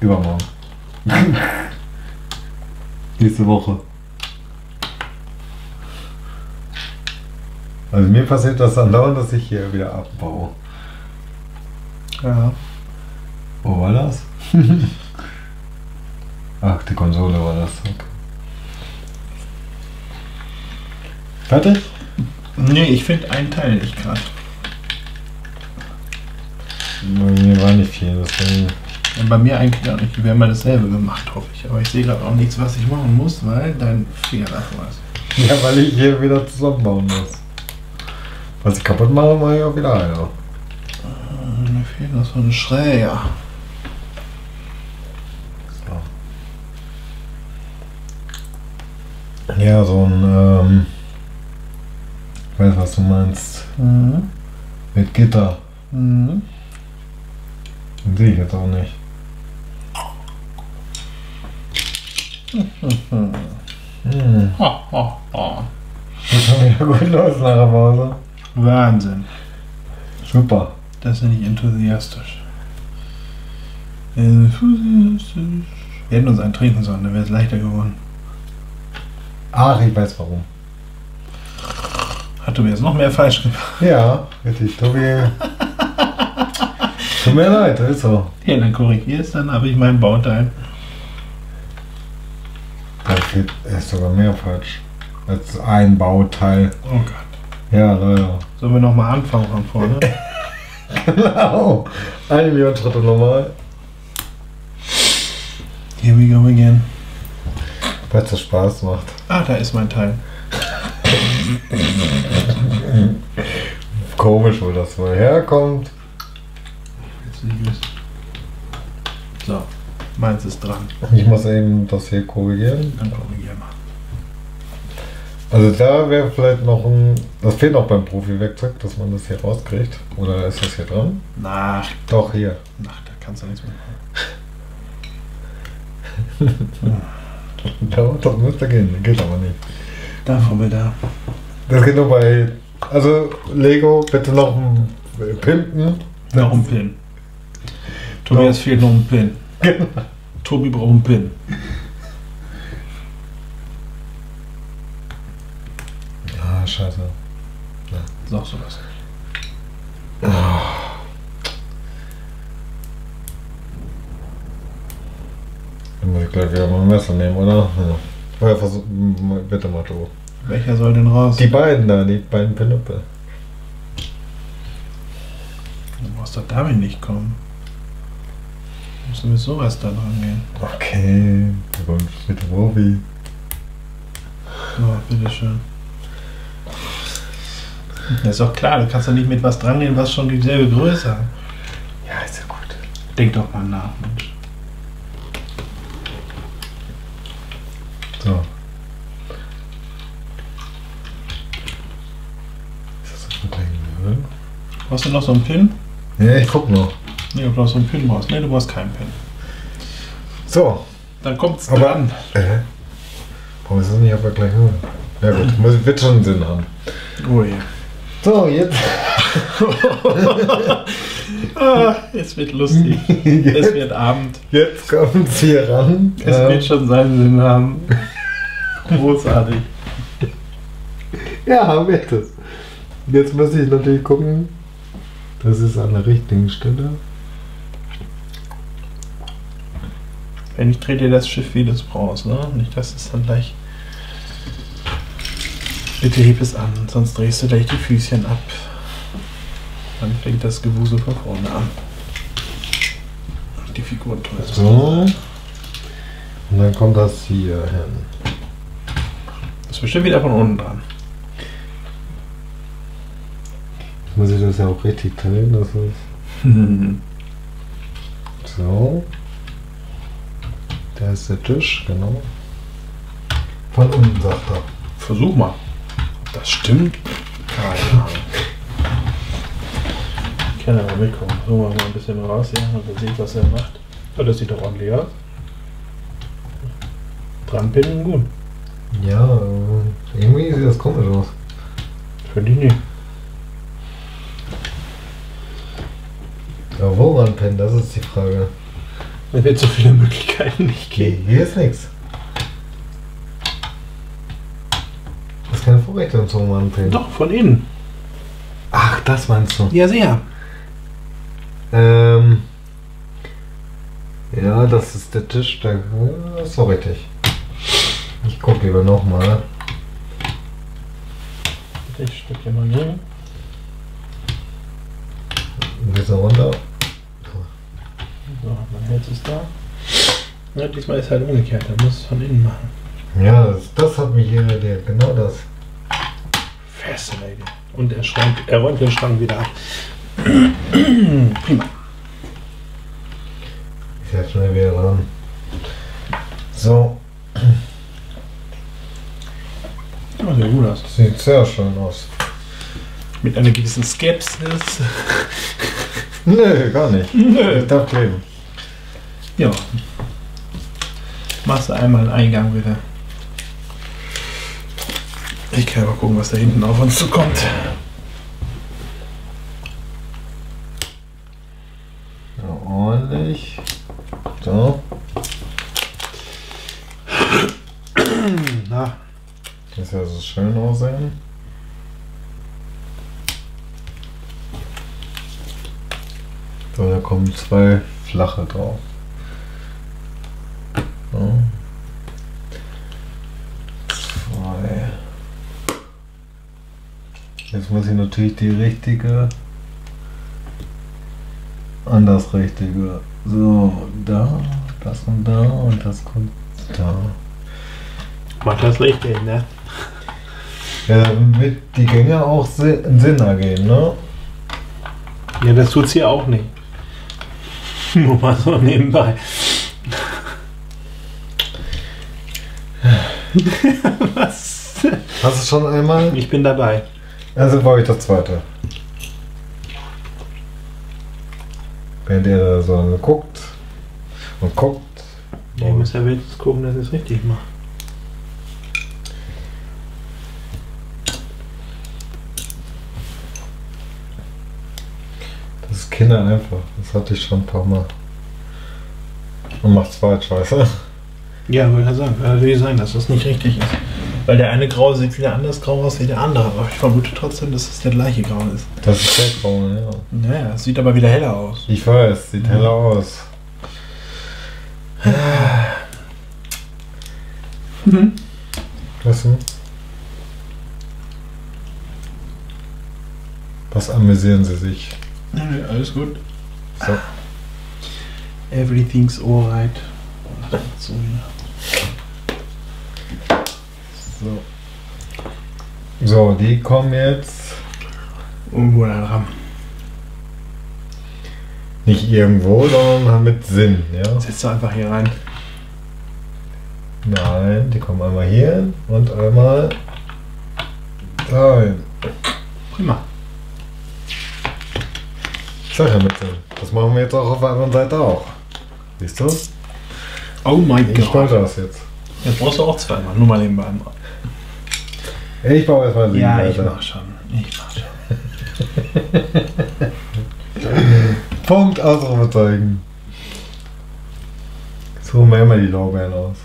Übermorgen. Nächste Woche. Also mir passiert das andauernd, dass ich hier wieder abbaue. Ja. Wo war das? Ach, die Konsole war das. Okay. Fertig? Nee, ich finde einen Teil nicht gerade. Bei mir war nicht viel, deswegen. Ja, bei mir eigentlich auch nicht. Wir haben ja dasselbe gemacht, hoffe ich. Aber ich sehe gerade auch nichts, was ich machen muss, weil dein Finger davor ist. Ja, weil ich hier wieder zusammenbauen muss. Was ich kaputt mache, mache ich auch wieder einer. Mir fehlt noch so ein Schräger. So. Ja, so ein... Ähm, ich weiß, was du meinst. Mhm. Mit Gitter. Mhm. Den sehe ich jetzt auch nicht. Mhm. Mhm. Ha, ha, ha. Das war wieder gut los nach der Pause. Wahnsinn. Super. Das ist ja nicht enthusiastisch. Enthusiastisch. Wir hätten uns einen trinken sollen, dann wäre es leichter geworden. Ach, ich weiß warum. Hat Tobias noch mehr falsch gemacht? Ja, richtig. Tobi. Tut mir leid, ist so. Ja, dann korrigier es, dann habe ich meinen Bauteil. Da ist sogar mehr falsch. Als ein Bauteil. Oh Gott. Ja, leider. Sollen wir nochmal anfangen von vorne? Genau. Eine Million Schritte nochmal. Here we go again. Weil es Spaß macht. Ah, da ist mein Teil. Komisch, wo das mal herkommt. So, meins ist dran. Ich muss eben das hier korrigieren. Dann korrigieren wir. Also da wäre vielleicht noch ein... Das fehlt noch beim Profi-Werkzeug, dass man das hier rauskriegt. Oder ist das hier dran? Na. Doch, hier. Na, da kannst du nichts mehr machen. Doch, das müsste gehen. Geht aber nicht. Davon wir da. Das geht nur bei... Also, Lego, bitte noch ein Pimpen. Noch ein Pin. Tobias no. fehlt noch ein Pin. Genau. Tobi braucht einen Pin. Ah, scheiße. Ja. Ist auch sowas. Oh. Dann muss ich gleich wieder mal ein Messer nehmen, oder? Ja. Bitte mal, Tobi. Welcher soll denn raus? Die beiden da, die beiden Pinöppel. Du brauchst doch damit nicht kommen. Du musst mit sowas da dran gehen. Okay, bitte Robi. So, bitteschön. Das ist doch klar, du kannst doch nicht mit was dran gehen, was schon dieselbe Größe hat. Ja, ist ja gut. Denk doch mal nach, Mensch. So. Ist das so gut eigentlich? Brauchst du noch so einen Pin? Ja, ich guck noch. Nee, du brauchst so einen Pin brauchst. Nee, du brauchst keinen Pin. So. Dann kommt's dran. Aber, äh, warum ist das nicht aber gleich hören? Ja gut, muss, wird schon Sinn haben. Oh ja. So, jetzt. Ah, es wird lustig. Jetzt, es wird Abend. Jetzt kommt's hier ran. Es ähm. wird schon seinen Sinn haben. Großartig. Ja, wird es. Jetzt muss ich natürlich gucken, das ist an der richtigen Stelle. Wenn ich drehe dir das Schiff wie das brauchst, ne? Nicht, dass es dann gleich. Bitte heb es an, sonst drehst du gleich die Füßchen ab. Dann fängt das Gewusel von vorne an. Die Figur toll. So. Und dann kommt das hier hin. Das ist bestimmt wieder von unten dran. Jetzt muss ich das ja auch richtig drehen, das ist. So. Da ist der Tisch, genau. Von unten, sagt er. Versuch mal. Das stimmt? Keine Ahnung. Ich kann aber mitkommen. Suchen wir mal ein bisschen raus hier und dann sehe ich, was er macht. Oh, das sieht doch ordentlich aus. Dranpinnen, gut. Ja, irgendwie sieht das komisch aus. Finde ich nicht. Ja, wo ranpinnen, das ist die Frage. Wenn wir zu viele Möglichkeiten nicht gehen. Hier ist nichts. Keine Vorrichtung zum Anpinnen. Doch, von innen. Ach, das meinst du? Ja, sehr. Ähm. Ja, das ist der Tisch. Der, ja, ist so richtig. Ich gucke lieber nochmal. Ich stecke hier mal neben. Ein bisschen runter. So, mein Herz ist da. Ja, diesmal ist halt umgekehrt. Da muss es von innen machen. Ja, das, das hat mich irritiert. Genau das. Fascinating. Und er, schrank, er räumt den Schrank wieder ab. Prima. Ich werde schnell wieder ran. So. Oh, sehr gut aus. Sieht sehr schön aus. Mit einer gewissen Skepsis. Nö, gar nicht. Nö. Ich darf kleben. Ja. Machst du einmal einen Eingang wieder. Ich kann mal gucken, was da hinten auf uns zukommt. Ja, ordentlich. So. Na. Das soll so schön aussehen. So, da kommen zwei flache drauf. So. Jetzt muss ich natürlich die richtige, anders richtige, so, da, das kommt da und das kommt da. Mach das richtig, ne? Ja, damit die Gänge auch in Sinn ergeben, ne? Ja, das tut's hier auch nicht. Nur mal so nebenbei. Was? Hast du schon einmal? Ich bin dabei. Also war ich das zweite. Während er da so guckt und guckt. Ja, ich muss ja wenigstens gucken, dass ich es richtig mache. Das ist Kinder einfach. Das hatte ich schon ein paar Mal. Und macht's falsch, scheiße. Ja, würde ich sagen. Würde ich sagen, dass das nicht richtig ist. Weil der eine Grau sieht wieder anders grau aus wie der andere, aber ich vermute trotzdem, dass es der gleiche Grau ist. Das ist der Grau, ja. Naja, es sieht aber wieder heller aus. Ich weiß, sieht heller aus. Mhm. Was denn? Was amüsieren Sie sich? Nee, nee, alles gut. So. Everything's alright. So, So. so, die kommen jetzt irgendwo da ran. Nicht irgendwo, sondern mit Sinn, ja? Setzt du einfach hier rein. Nein, die kommen einmal hier hin und einmal da rein. Prima. Ich sag ja mit Sinn. Das machen wir jetzt auch auf der anderen Seite auch. Siehst du? Oh mein Gott. Ich wollte das jetzt. Jetzt brauchst du auch zweimal, nur mal nebenbei einmal. Ich baue erstmal sieben. Ja, ich mach schon. Ich mach schon. Punkt, Ausrufezeichen. Jetzt holen wir immer die Laubeeren aus.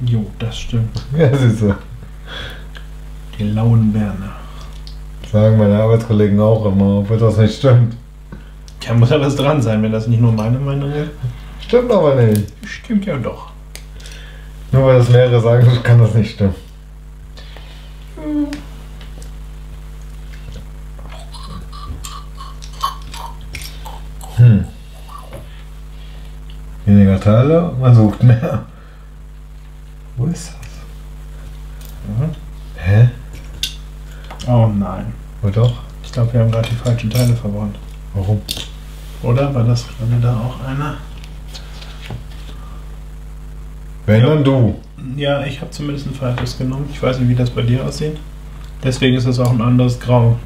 Jo, das stimmt. Ja, siehst du. Die lauen Bärne. Sagen meine Arbeitskollegen auch immer, obwohl das nicht stimmt. Ja, muss ja was dran sein, wenn das nicht nur meine Meinung ist. Stimmt aber nicht. Stimmt ja doch. Nur weil das mehrere sagen, kann das nicht stimmen. Hm. Weniger Teile, man sucht mehr. Wo ist das? Mhm. Hä? Oh nein. Wo doch? Ich glaube, wir haben gerade die falschen Teile verbrannt. Warum? Oder war das gerade da auch einer? Wenn dann du. Ja, ich habe zumindest ein falsches genommen. Ich weiß nicht, wie das bei dir aussieht. Deswegen ist das auch ein anderes Grau.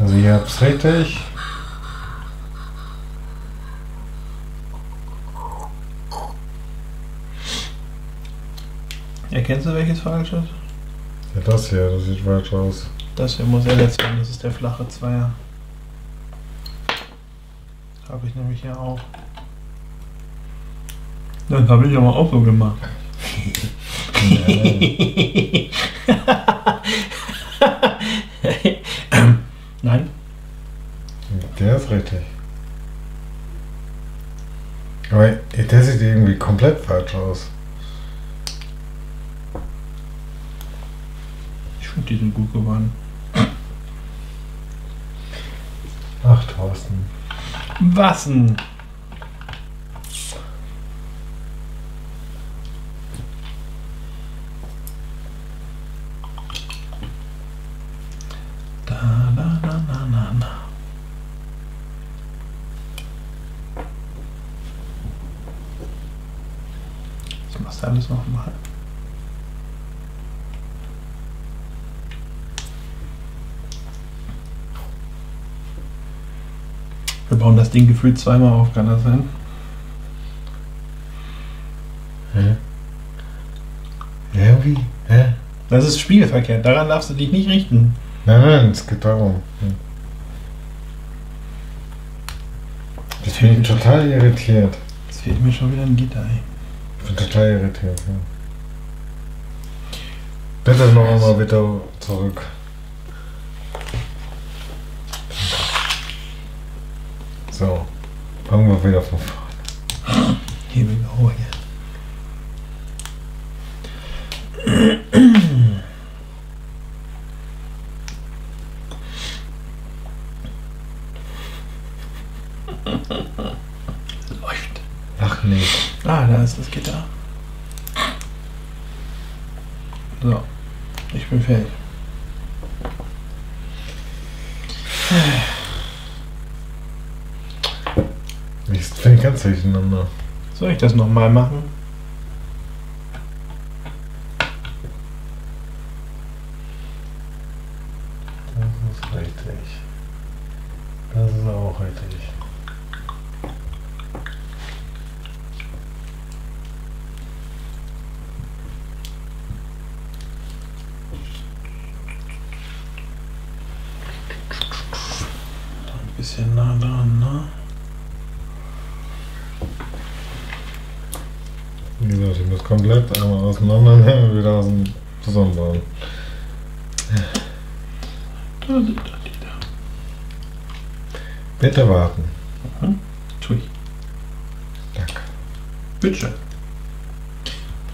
Also ich hab's richtig. Erkennst du, welches falsch ist? Ja, das hier, das sieht falsch aus. Das hier muss ersetzt werden, das ist der flache Zweier. Habe ich nämlich hier auch. Das habe ich aber auch so gemacht. Nein. Der ist richtig. Aber der sieht irgendwie komplett falsch aus. Ich finde, die sind gut geworden. Ach, Thorsten. Was denn? alles nochmal. Wir bauen das Ding gefühlt zweimal auf, kann das sein? Hä? Ja, wie? Hä? Das ist Spiegelverkehr, daran darfst du dich nicht richten. Nein, nein, es geht darum. Das finde ich total irritiert. Es fehlt mir schon wieder ein Gitter, ey. Ich bin total irritiert, ja. Bitte noch einmal bitte zurück. So, fangen wir wieder von vorne. Here we go again. Läuft. Ach nee. Ah, da ist das Gitter. So, ich bin fertig. Ich bin ganz durcheinander. Soll ich das nochmal machen? Bisschen nah dran, ne? Wie gesagt, ich muss komplett einmal auseinandernehmen und wieder aus dem zusammenbauen. Bitte warten. Mhm. Tue ich. Danke. Bitte.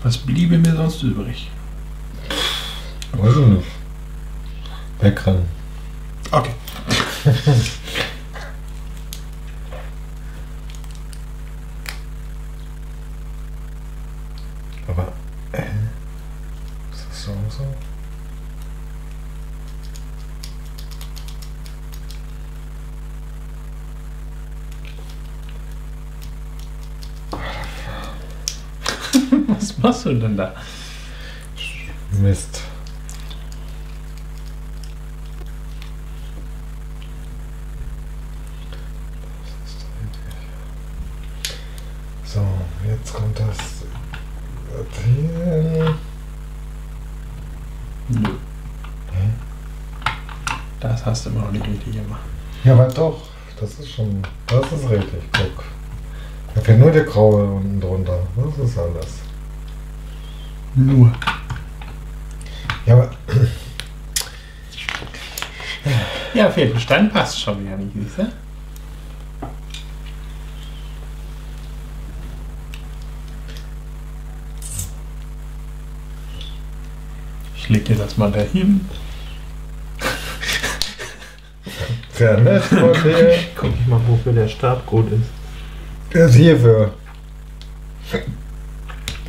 Was bliebe mir sonst übrig? Weiß ich nicht. Wegrennen. Okay. Was machst du denn da? Mist. So, jetzt kommt das hier. Nö. Hä? Das hast du immer noch nicht richtig gemacht. Ja, aber doch. Das ist schon. Das ist richtig. Guck. Da fehlt nur der Graue unten drunter. Das ist alles. Nur. Ja, aber. Ja, fehlt ein Stein, passt schon wieder nicht, siehst du? Ich leg dir das mal dahin. Sehr nett von dir. Guck ich mal, wofür der Stab gut ist. Der ist hierfür.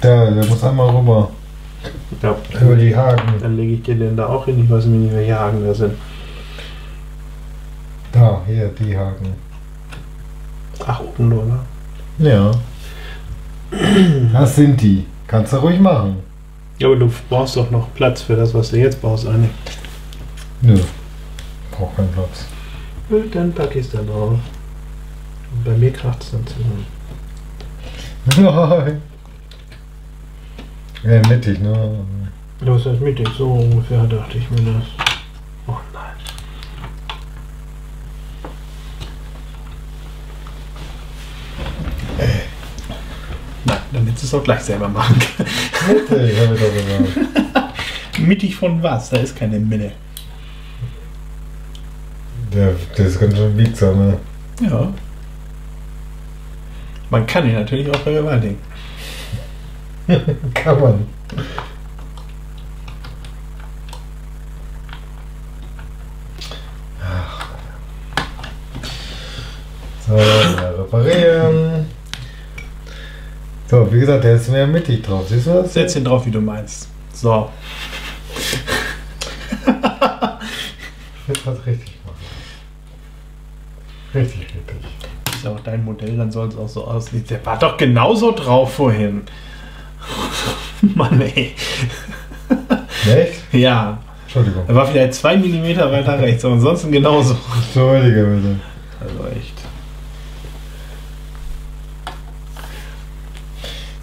Der, der muss einmal rüber. Ja. Über die Haken. Dann lege ich dir den da auch hin. Ich weiß nicht, welche Haken da sind. Da, hier, die Haken. Ach, oben, oder? Ja. Das sind die. Kannst du ruhig machen. Ja, aber du brauchst doch noch Platz für das, was du jetzt brauchst, Anni. Nö, brauch keinen Platz. Dann packe ich es da drauf. Und bei mir kracht es dann zusammen. Nein. Ja, mittig, ne? Ja, was heißt mittig? So ungefähr dachte ich mir das. Oh nein. Na, damit du es auch gleich selber machen kannst. Mittig, habe ich doch gesagt. Mittig von was? Da ist keine Mitte. Der, der ist ganz schön biegsam, ne? Ja. Man kann ihn natürlich auch vergewaltigen. Kann man. Ach. So, reparieren. So, wie gesagt, der ist mehr mittig drauf. Siehst du das? Setz ihn drauf, wie du meinst. So. Jetzt was richtig machen. Richtig, richtig. Ist ja auch dein Modell, dann soll es auch so aussehen. Der war doch genauso drauf vorhin. Mann, ey. Echt? Ja. Entschuldigung. Er war vielleicht zwei Millimeter weiter rechts, aber ansonsten genauso. Entschuldige bitte. Also echt.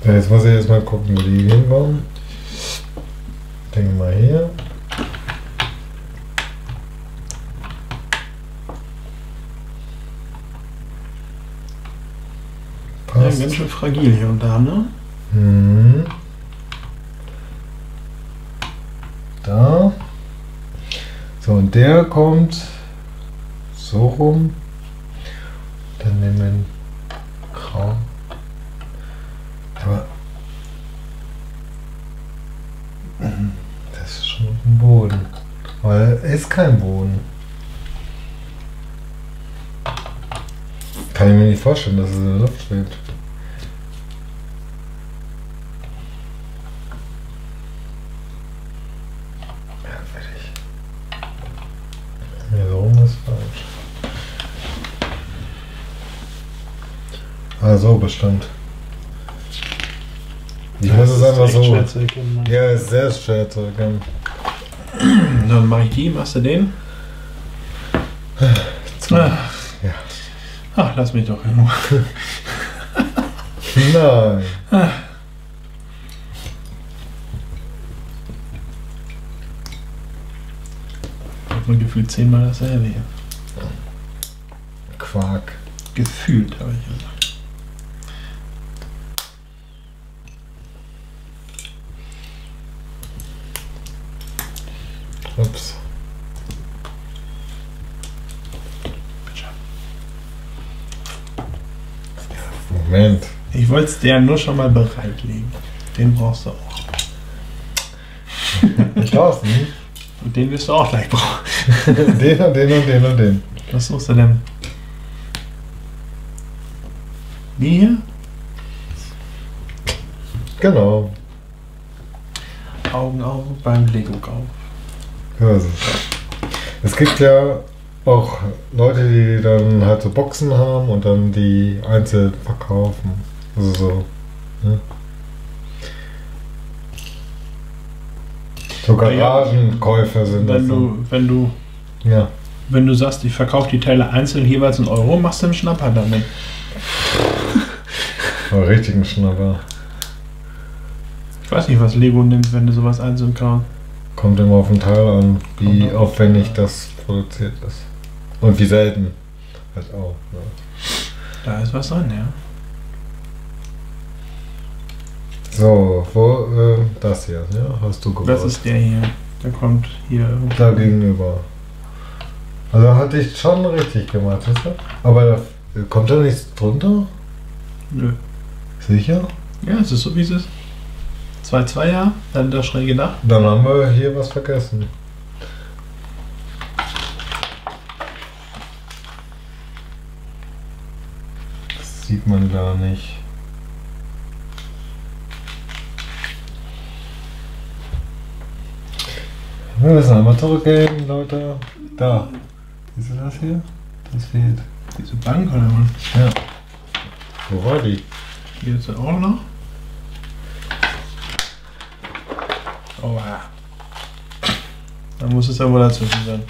Ja, jetzt muss ich erst mal gucken, wo die hinkommen. Ich denke mal hier. Ja, ganz schön fragil hier und da, ne? Mhm. Da. So, und der kommt so rum. Dann nehmen wir den Grau. Aber das ist schon auf dem Boden. Weil er ist kein Boden. Kann ich mir nicht vorstellen, dass es in der Luft schwebt. So bestimmt. Ich muss es einfach so. Ja, ist sehr schwer zu erkennen. Dann mach ich die, machst du den? Ach, ja. Ach, lass mich doch in Ruhe. Nein. Ach. Ich hab mein Gefühl zehnmal dasselbe hier. Quark. Gefühlt, habe ich gesagt. Ups. Moment. Ich wollte es dir nur schon mal bereitlegen. Den brauchst du auch. Ich brauch's nicht. Und den wirst du auch gleich brauchen. Den und den und den und den. Was suchst du denn? Die hier? Genau. Augen auf beim Lego auf. Es gibt ja auch Leute, die dann halt so Boxen haben und dann die einzeln verkaufen. Also so. Ne? So Garagenkäufer sind wenn das. Du, wenn du ja. Wenn du sagst, ich verkaufe die Teile einzeln jeweils einen Euro, machst du einen Schnapper damit. Einen richtigen Schnapper. Ich weiß nicht, was Lego nimmt, wenn du sowas einzeln kaufst. Kommt immer auf den Teil an, wie aufwendig das produziert ist. Und wie selten. Halt auch. Ne? Da ist was dran, ja. So, wo, äh, das hier, ja, hast du gebaut. Das ist der hier. Der kommt hier irgendwo. Da gegenüber. Also hatte ich schon richtig gemacht, weißt du? Aber da, kommt da nichts drunter? Nö. Sicher? Ja, es ist so wie es ist. zwei zwei ja, dann der schräge Dach. Dann haben wir hier was vergessen. Das sieht man gar nicht. Wir müssen einmal zurückgehen, Leute. Da. Siehst du das hier? Das fehlt. Diese Bank oder was? Ja. Wo war die? Hier ist sie auch noch. Oha. Da muss es ja wohl dazwischen sein.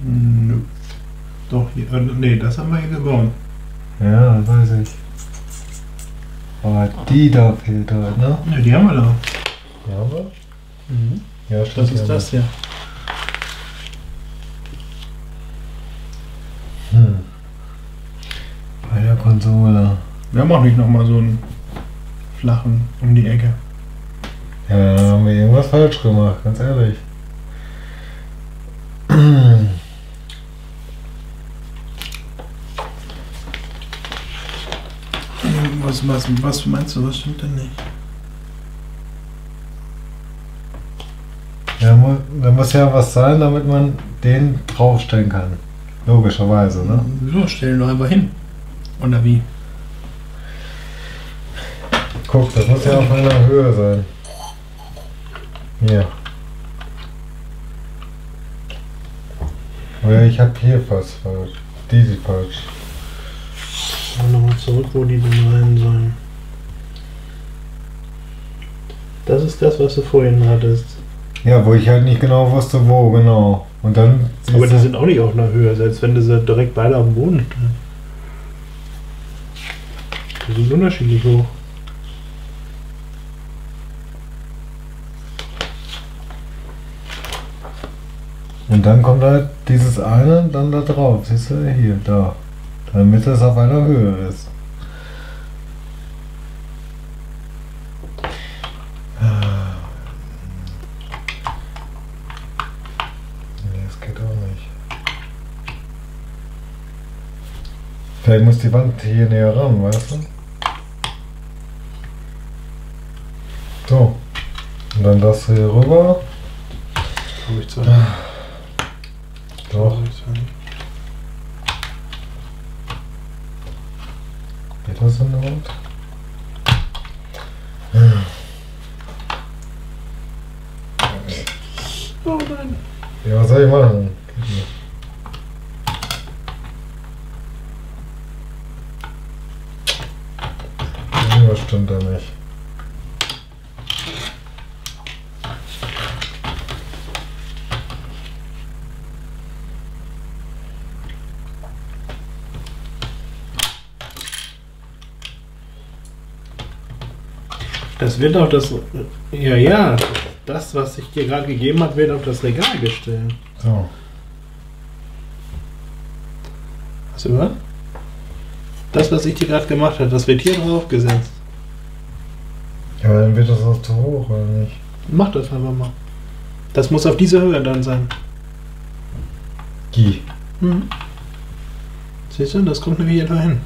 Nö. Doch, hier. Ne, das haben wir hier gebaut. Ja, das weiß ich. Aber die da fehlt halt, ne? Ne, die haben wir da. Die haben wir? Mhm. Ja, stimmt. Das ist das hier. Hm. Bei der Konsole. Wir haben auch nicht nochmal so einen flachen um die Ecke. Ja, dann haben wir irgendwas falsch gemacht, ganz ehrlich. Was, was, was meinst du, was stimmt denn nicht? Ja, da muss ja was sein, damit man den draufstellen kann. Logischerweise, ne? So, stell ihn doch einfach hin. Oder wie? Guck, das muss ja auf einer Höhe sein. Hier. Oder ich habe hier was falsch. Die sieht falsch. Dann nochmal zurück, wo die denn rein sollen. Das ist das, was du vorhin hattest. Ja, wo ich halt nicht genau wusste, wo, genau. Und dann aber die sind auch nicht auf einer Höhe, selbst wenn du sie direkt beide am Boden stehst. Die sind unterschiedlich hoch. Und dann kommt halt dieses eine dann da drauf, siehst du, hier, da. Damit das auf einer Höhe ist. Vielleicht muss die Wand hier näher ran, weißt du? So. Und dann das hier rüber. Komm ich zu. Ah. Doch. Geht das in der Wand? Oh nein. Ja, was soll ich machen? Stimmt da nicht. Das wird auf das... Ja, ja. Das, was ich dir gerade gegeben habe, wird auf das Regal gestellt. So. Hast du gehört? Das, was ich dir gerade gemacht habe, das wird hier drauf gesetzt. Ja, aber dann wird das auch zu hoch, oder nicht? Mach das einfach mal. Das muss auf diese Höhe dann sein. Die? Mhm. Siehst du, das kommt nämlich hier dahin.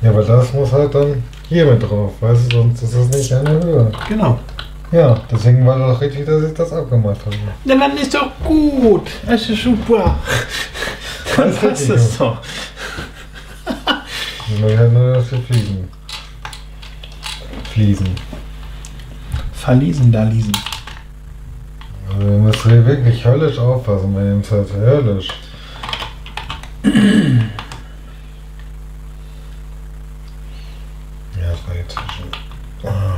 Ja, aber das muss halt dann hier mit drauf, weißt du, sonst ist das nicht eine Höhe. Genau. Ja, deswegen war doch richtig, dass ich das abgemacht habe. Na, dann ist doch gut. Das ist super. Dann passt das doch. Man kann nur das Fliesen. Fliesen. Verliesen, da liesen. Also ihr müsst wirklich höllisch aufpassen, wenn ihr im Zeit höllisch. Ja, das war jetzt schon. Ah.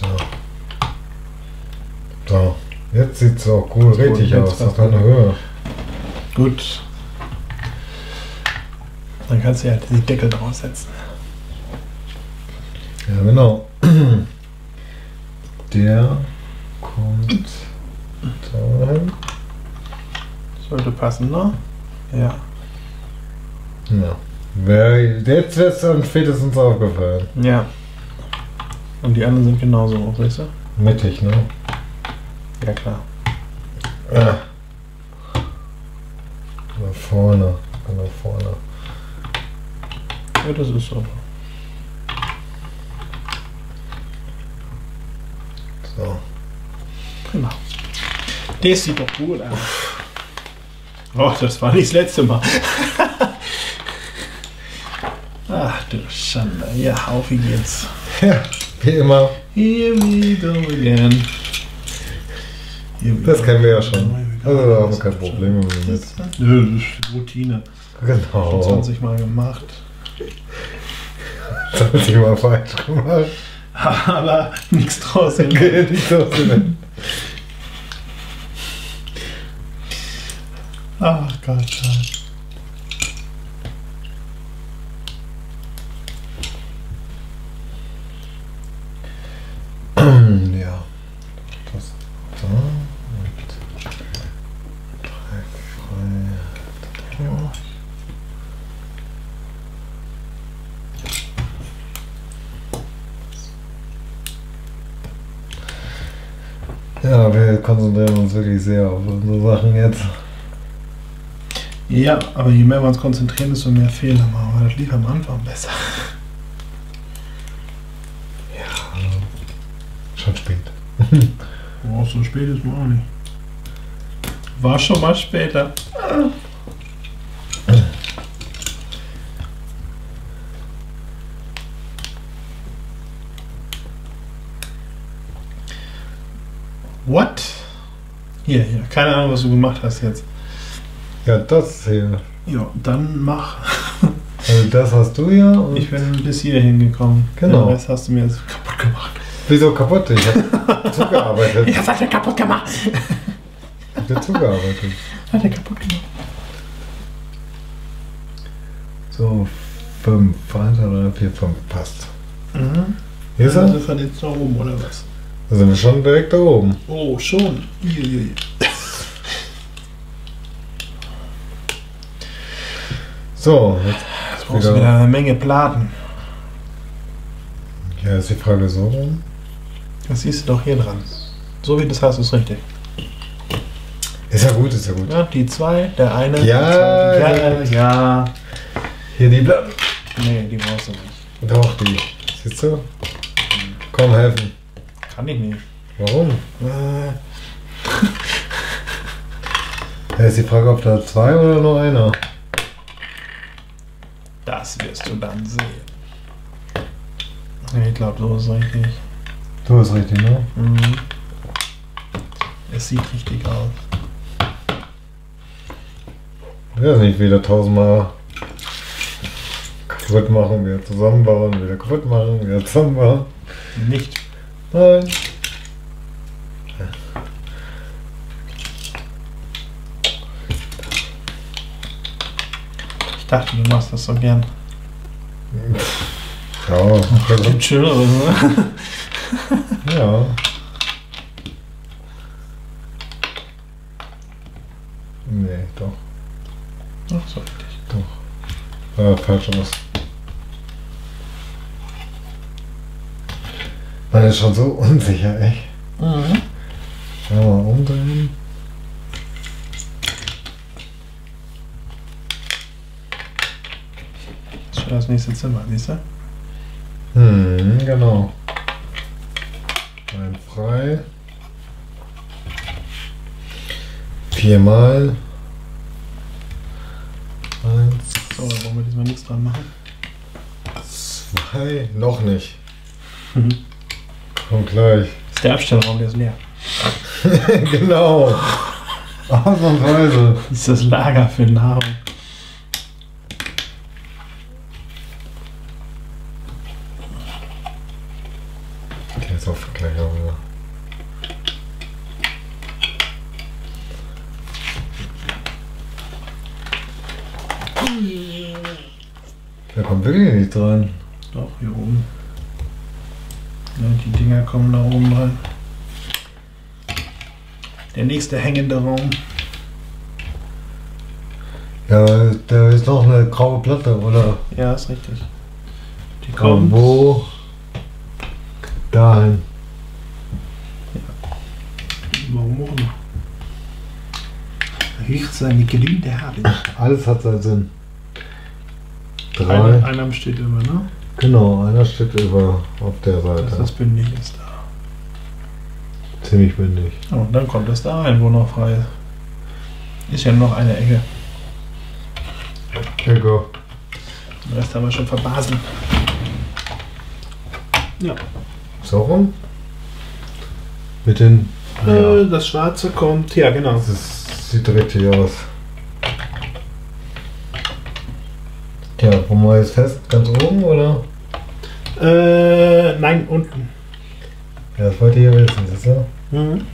So. So. Jetzt sieht es auch cool richtig aus, das ist eine Höhe. Gut. Dann kannst du ja die Deckel draufsetzen. Ja, genau. Der kommt da rein. Sollte passen, ne? Ja. Ja. Jetzt wird es dann spätestens aufgefallen. Ja. Und die anderen sind genauso hoch, weißt du? Mittig, ne? Ja, klar. Ah. Da vorne, da vorne. Ja, das ist so. So. Prima. Das sieht doch gut aus. Oh, das war nicht das letzte Mal. Ach du Schande. Ja, auf geht's. Ja, wie immer. Here we go again. Das kennen wir ja schon. Also da haben wir kein Problem mit. Nö, das ist Routine. Genau. zwanzig Mal gemacht. zwanzig Mal falsch gemacht. Aber nichts draus hin. Okay, nichts draus hin. Ach Gott, Gott. Ja, wir konzentrieren uns wirklich sehr auf unsere Sachen jetzt. Ja, aber je mehr wir uns konzentrieren, desto mehr Fehler machen wir. Das lief am Anfang besser. Ja, also schon spät. Oh, so spät ist man auch nicht. War schon mal später. What? Hier, hier. Keine Ahnung, was du gemacht hast jetzt. Ja, das hier. Ja, dann mach. Also das hast du ja. Und ich bin bis hier hingekommen. Genau. Den Rest hast du mir jetzt kaputt gemacht. Wieso kaputt? Ich hab zugearbeitet. Ja, das hat er kaputt gemacht. Ich hab dir zugearbeitet. Hat er kaputt gemacht. So, fünf, eins, drei, vier, fünf, passt. Mhm. Hier ist er? Das ist er jetzt noch oben, oder was? Da sind wir schon direkt da oben. Oh, schon. Hier, hier, hier. So, jetzt das brauchst wieder. Du wieder eine Menge Platten. Ja, ist die Frage so rum. Das siehst du doch hier dran. So wie das heißt, ist richtig. Ist ja gut, ist ja gut. Ja, die zwei, der eine. Ja, der ja, ja. Hier die Platten. Nee, die brauchst du nicht. Doch, die. Siehst du? Komm, helfen. Kann ich nicht. Warum? Äh. Ja, ist die Frage, ob da zwei oder nur einer. Das wirst du dann sehen. Ich glaube, so ist richtig. So ist richtig, ne? Mhm. Es sieht richtig aus. Ich weiß nicht, wieder tausendmal kaputt machen, wieder zusammenbauen, wieder kaputt machen, wieder zusammenbauen. Nicht. Nein. Ich dachte, du machst das so gern. Ja, das gibt Schöneres, ne? Ja. Nee, doch. Ach, so richtig. Doch. Ah, falsch aus. Man ist schon so unsicher, echt. Mhm. Ja, mal umdrehen. Das nächste Zimmer, siehst du? Hm, genau. Ein frei. Viermal. Eins. So, da wollen wir diesmal nichts dran machen. Zwei. Noch nicht. Mhm. Komm gleich. Das ist der Abstellraum, der ist leer. Genau. Ausnahmsweise. Das ist das Lager für Nahrung. Da kommt wirklich nicht dran. Doch, hier oben. Ja, die Dinger kommen da oben rein. Der nächste hängende Raum. Ja, da ist noch eine graue Platte, oder? Ja, ist richtig. Die kommt. Wo? Dahin. Ja. Warum auch immer. Riecht seine glühende Haare. Alles hat seinen Sinn. Einer, einer steht über, ne? Genau, einer steht über auf der Seite. Das, das bündig ist da. Ziemlich bündig. Und dann kommt das da rein, wo noch frei ist. Ist ja noch eine Ecke. Okay, go. Den Rest haben wir schon verbasen. Ja. So rum? Mit den... Äh, ja. Das Schwarze kommt... Ja, genau. Das sieht richtig aus. Ja, wo machen wir jetzt fest? Ganz oben, oder? Äh, nein, unten. Ja, das wollte ich ja wissen, siehst du? Mhm.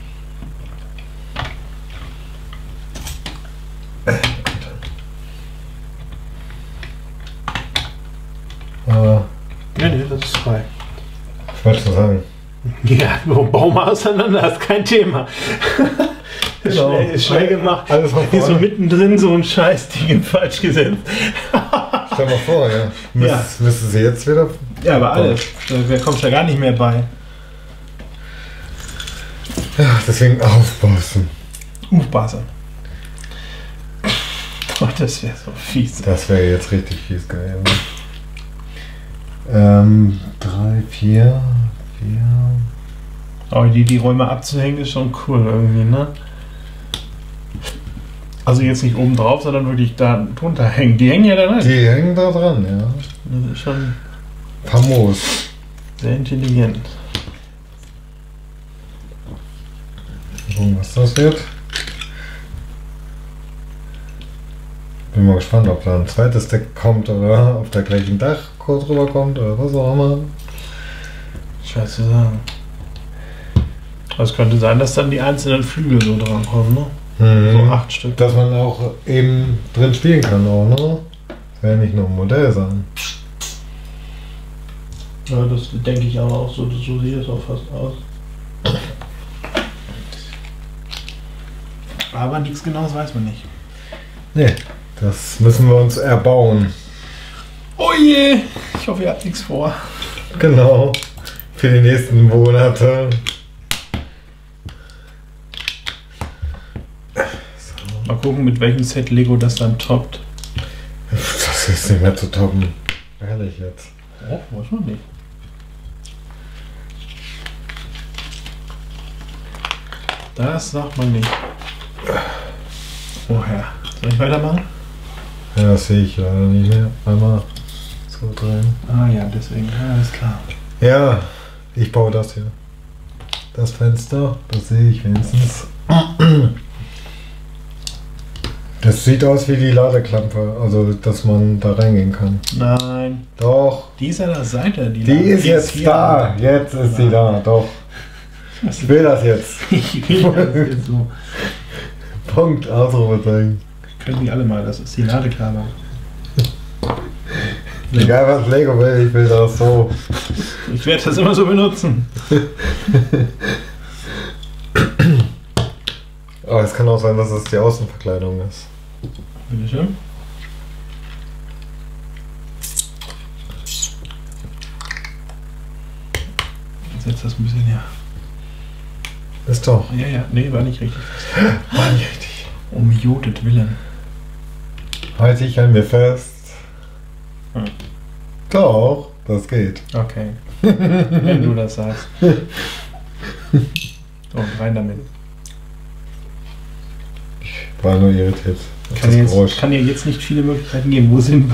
Aber... Nee, nee, das ist frei. Falsch zu sagen. Ja, bauen wir auseinander, das ist kein Thema. Genau. Schnell, ist schnell gemacht. Alles hier so mittendrin so ein Scheißding falsch gesetzt. Stell mal vor, ja. Müs ja. Müssen sie jetzt wieder... Ja, aber alles. Da kommst du ja gar nicht mehr bei. Ja, deswegen aufpassen. Aufpassen. Oh, das wäre so fies. Das wäre jetzt richtig fies gewesen. Ähm, drei, vier, vier... Aber die, die Räume abzuhängen ist schon cool irgendwie, ne? Also jetzt nicht oben drauf, sondern wirklich da drunter hängen. Die hängen ja da dran. Die hängen da dran, ja. Das ist schon... Famos. Sehr intelligent. was das wird. Bin mal gespannt, ob da ein zweites Deck kommt oder auf der gleichen Dach kurz rüber kommt oder was auch immer. Scheiße. Es könnte sein, dass dann die einzelnen Flügel so dran kommen, ne? Mhm. So acht Stück. Dass man auch eben drin spielen kann, auch, ne? Das wäre ja nicht nur ein Modell sein. Ja, das denke ich aber auch so, so sieht es auch fast aus. Aber nichts Genaues weiß man nicht. Nee, das müssen wir uns erbauen. Oh je, ich hoffe, ihr habt nichts vor. Genau, für die nächsten Monate. So. Mal gucken, mit welchem Set Lego das dann toppt. Das ist nicht mehr zu toppen. Ehrlich jetzt. Oh, weiß man nicht. Das sagt man nicht. Woher? Soll ich weitermachen? Ja, das sehe ich leider nicht mehr. Einmal so rein. Ah ja, deswegen. Ja, alles klar. Ja, ich baue das hier. Das Fenster, das sehe ich wenigstens. Das sieht aus wie die Ladeklampe, also dass man da reingehen kann. Nein. Doch. Die ist an der Seite. Die, die ist jetzt hier da. An. Jetzt ist sie da, doch. Ich will das jetzt. Ich will das jetzt so. Punkt, Ausrufezeichen. Können die alle mal, das ist die Ladeklammer. Egal was Lego will, ich will das so. Ich werde das immer so benutzen. Aber es kann auch sein, dass es die Außenverkleidung ist. Bitte schön. Setz das ein bisschen her. Ist doch. Ja, ja, nee, war nicht richtig. War nicht richtig. Um Jodet Willen. Halte ich an mir fest. Hm. Doch, das geht. Okay. Wenn du das sagst. Und rein damit. Ich war nur irritiert. Kann dir jetzt, kann dir jetzt nicht viele Möglichkeiten geben. Wo sind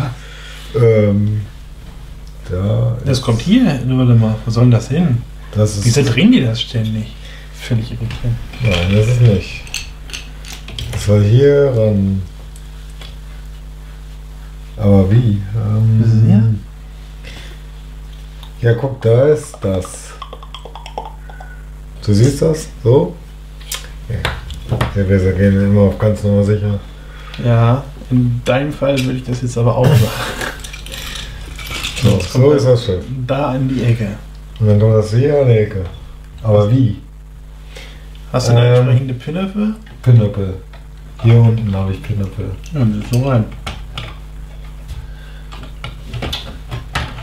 wir? Ähm. Da. Das ist, kommt hier. Warte mal, wo soll das hin? Das ist. Wieso drehen die das ständig? Völlig irritiert. Nein, das ist nicht. Das war hier ran. Aber wie? Ähm, ja, guck, da ist das. Du siehst das? So? Ja, wir gehen immer auf ganz normal sicher. Ja, in deinem Fall würde ich das jetzt aber auch machen. So, so ist das Schiff. Da in die Ecke. Und dann kommt das hier an die Ecke. Aber wie? Hast du da ähm, entsprechende Pinöppel? Pinöppel. Hier unten habe ich Pinöppel. Ja, dann so rein.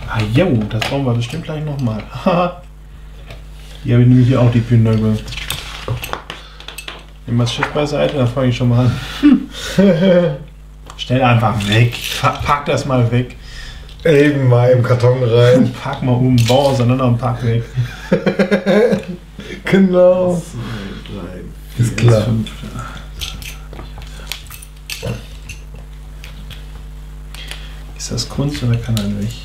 Ah jo, das brauchen wir bestimmt gleich nochmal. Hier habe ich nämlich auch die Pinöppel. Nimm das Schiff beiseite, da fange ich schon mal an. Stell einfach weg. Pack das mal weg. Eben mal im Karton rein. Pack mal um, bau auseinander und pack weg. Genau. So. Ist klar. Ist das Kunst oder kann er nicht?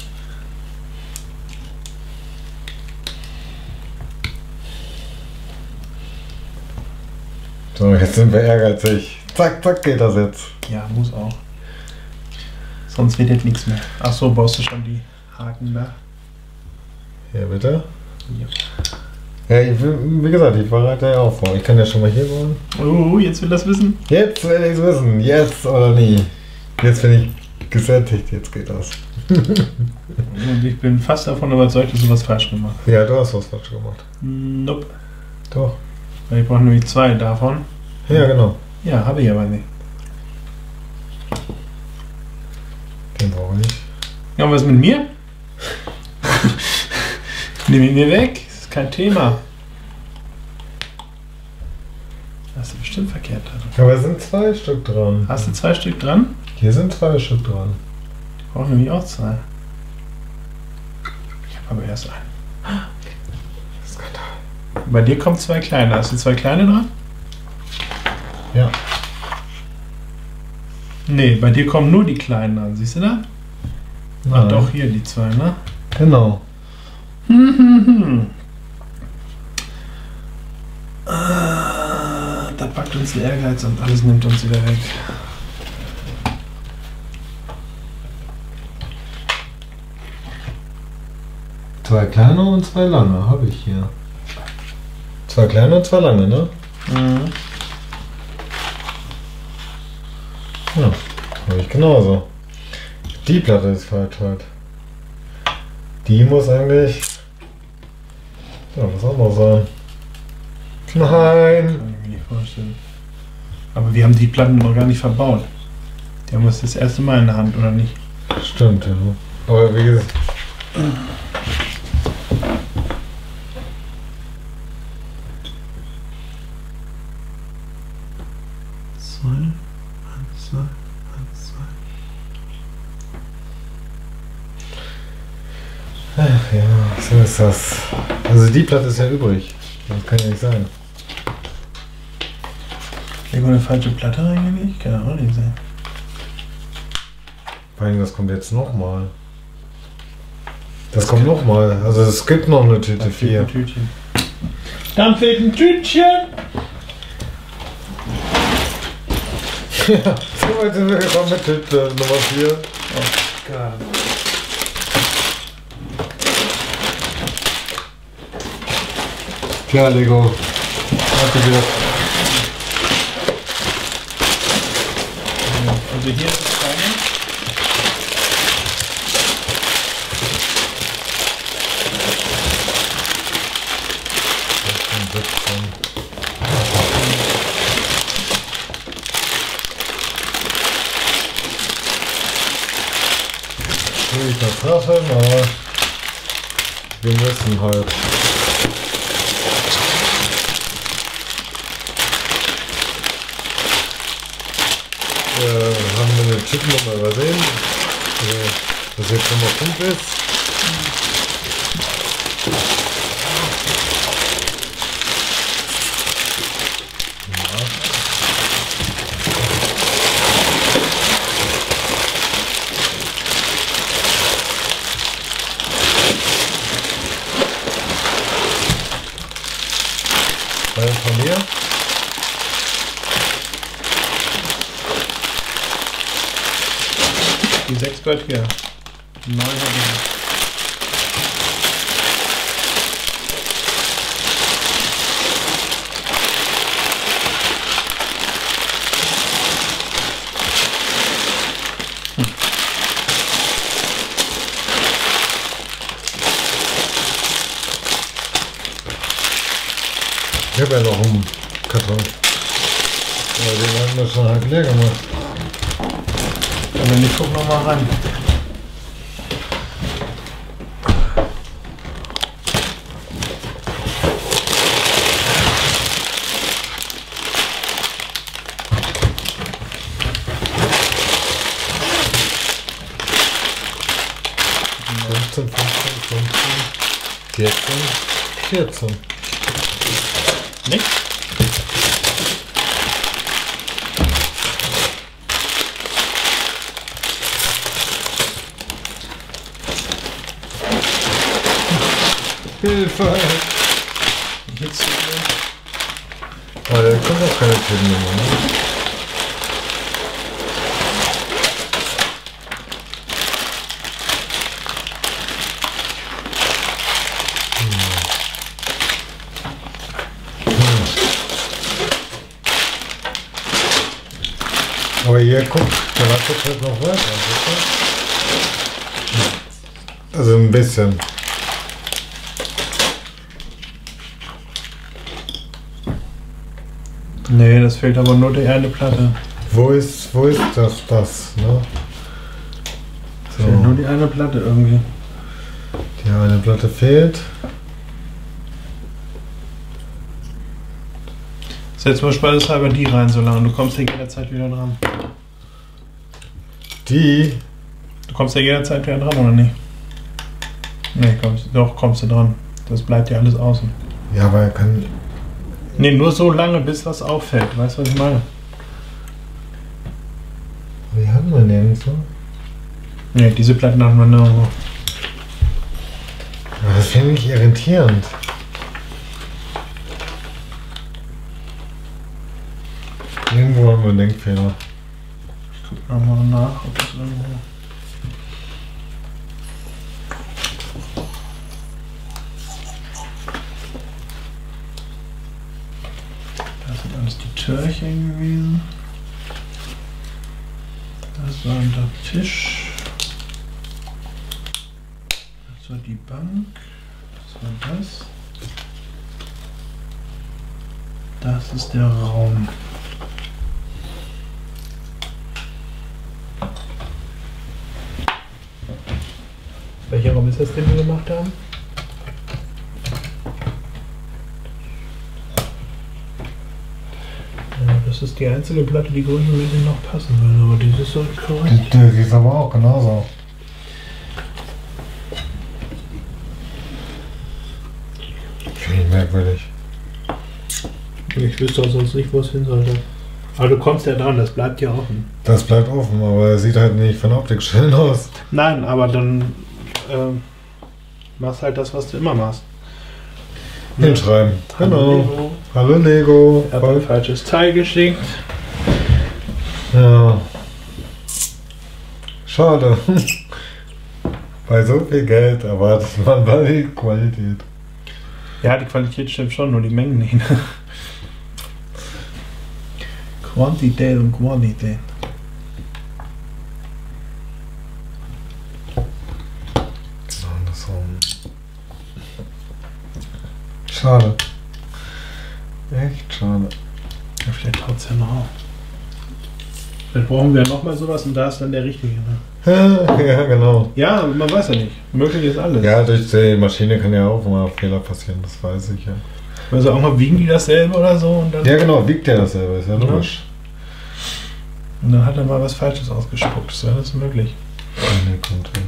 So, jetzt sind wir ehrgeizig. Zack, zack geht das jetzt. Ja, muss auch. Sonst wird jetzt nichts mehr. Ach so, baust du schon die Haken da? Ja, bitte? Ja. Ja, ich, wie gesagt, ich bereite ja auch vor. Ich kann ja schon mal hier bauen. Oh, jetzt will das wissen. Jetzt will ich es wissen. Jetzt oder nie. Jetzt bin ich gesättigt. Jetzt geht das. Und ich bin fast davon überzeugt, dass du was falsch gemacht hast. Ja, du hast was falsch gemacht. Nope. Doch. Ich brauche nämlich zwei davon. Ja, genau. Ja, habe ich aber nicht. Den brauche ich nicht. Ja, und was mit mir? Nimm ihn mir weg. Kein Thema. Hast du bestimmt verkehrt dran. Aber es sind zwei Stück dran. Hast du zwei Stück dran? Hier sind zwei Stück dran. Ich brauche nämlich auch zwei. Ich habe aber erst einen. Skandal. Bei dir kommen zwei kleine. Hast du zwei kleine dran? Ja. Nee, bei dir kommen nur die kleinen dran. Siehst du da? Nein. Ach doch, hier die zwei, ne? Genau. Hm, hm, hm. Ah, raubt uns den Ehrgeiz und alles nimmt uns wieder weg. Zwei kleine und zwei lange habe ich hier. Zwei kleine und zwei lange, ne? Mhm. Ja, habe ich genauso. Die Platte ist falsch halt. Die muss eigentlich... Ja, was anderes sein. Nein! Das kann ich mir nicht vorstellen. Aber wir haben die Platten noch gar nicht verbaut. Die haben uns das erste Mal in der Hand, oder nicht? Stimmt, ja. Aber wie gesagt... Das, also die Platte ist ja übrig. Das kann ja nicht sein. Irgendwo eine falsche Platte reingelegt? Kann auch nicht sein. Vor allem, das kommt jetzt nochmal. Das, das kommt nochmal. Also es gibt noch eine Tüte vier. Ein Tütchen. Dann fehlt ein Tütchen! Ja, so weit sind wir gekommen mit Tüte Nummer vier. Oh Gott. Ja, Lego. Warte wieder. Also hier ist das kleine. Ich kann das raffen, aber wir müssen halt. Äh, haben wir eine Chip nochmal übersehen, äh, dass jetzt Nummer fünf ist. Ja. Weil von mir. Die sechs Böttcher. neun habe ich. Hm. Ich habe ja noch einen Karton. Ja, den haben wir schon halb leer gemacht. Wenn nicht, guck noch mal rein. fünfzehn, fünfzehn, fünfzehn, vierzehn, vierzehn. Nichts? Hilfe! Jetzt hier. Aber da kommt auch keine Tütennummer, ne? Hm. Hm. Aber hier guck, da war das halt noch weiter. Also ein bisschen. Nee, das fehlt aber nur die eine Platte. Wo ist, wo ist das, das, ne? So. Fehlt nur die eine Platte irgendwie. Die eine Platte fehlt. Setz mal spaßeshalber die rein, solange. Du kommst ja jederzeit wieder dran. Die? Du kommst ja jederzeit wieder dran, oder nicht? Nee, kommst, doch, kommst du dran. Das bleibt ja alles außen. Ja, aber er kann... Ne, nur so lange, bis was auffällt. Weißt du, was ich meine? Wir haben wir nirgends, ne? Ne, diese Platten haben wir nirgendwo. Das finde ich irritierend. Irgendwo haben wir einen Denkfehler. Ich gucke nochmal nach, ob das irgendwo... Das sind alles die Türchen gewesen. Das war der Tisch. Das war die Bank. Das war das. Das ist der Raum. Welcher Raum ist das, den wir gemacht haben? Ja, das ist die einzige Platte, die größtenteils noch passen würde, aber dieses soll korrekt. Die, die ist aber auch genauso. Finde ich merkwürdig. Ich wüsste auch sonst nicht, wo es hin sollte. Aber du kommst ja dran, das bleibt ja offen. Das bleibt offen, aber es sieht halt nicht von Optik schön aus. Nein, aber dann äh, machst halt das, was du immer machst. Hinschreiben. Hallo. Hallo Lego. Er hat ein falsches Teil geschickt. Ja. Schade. Bei so viel Geld erwartet man bei die Qualität. Ja, die Qualität stimmt schon, nur die Mengen nicht. Quantität und Qualität. Genau andersrum. Schade. Echt schade. Ja, vielleicht haut es ja noch auf. Vielleicht brauchen wir ja nochmal sowas und da ist dann der richtige. Ne? Ja, genau. Ja, man weiß ja nicht. Möglich ist alles. Ja, durch die Maschine kann ja auch mal Fehler passieren, das weiß ich ja. Also auch mal wiegen die dasselbe oder so? Und dann ja genau, wiegt der dasselbe, ist ja logisch. Und dann hat er mal was Falsches ausgespuckt, ist ja alles möglich. Oh, ne, kommt hin.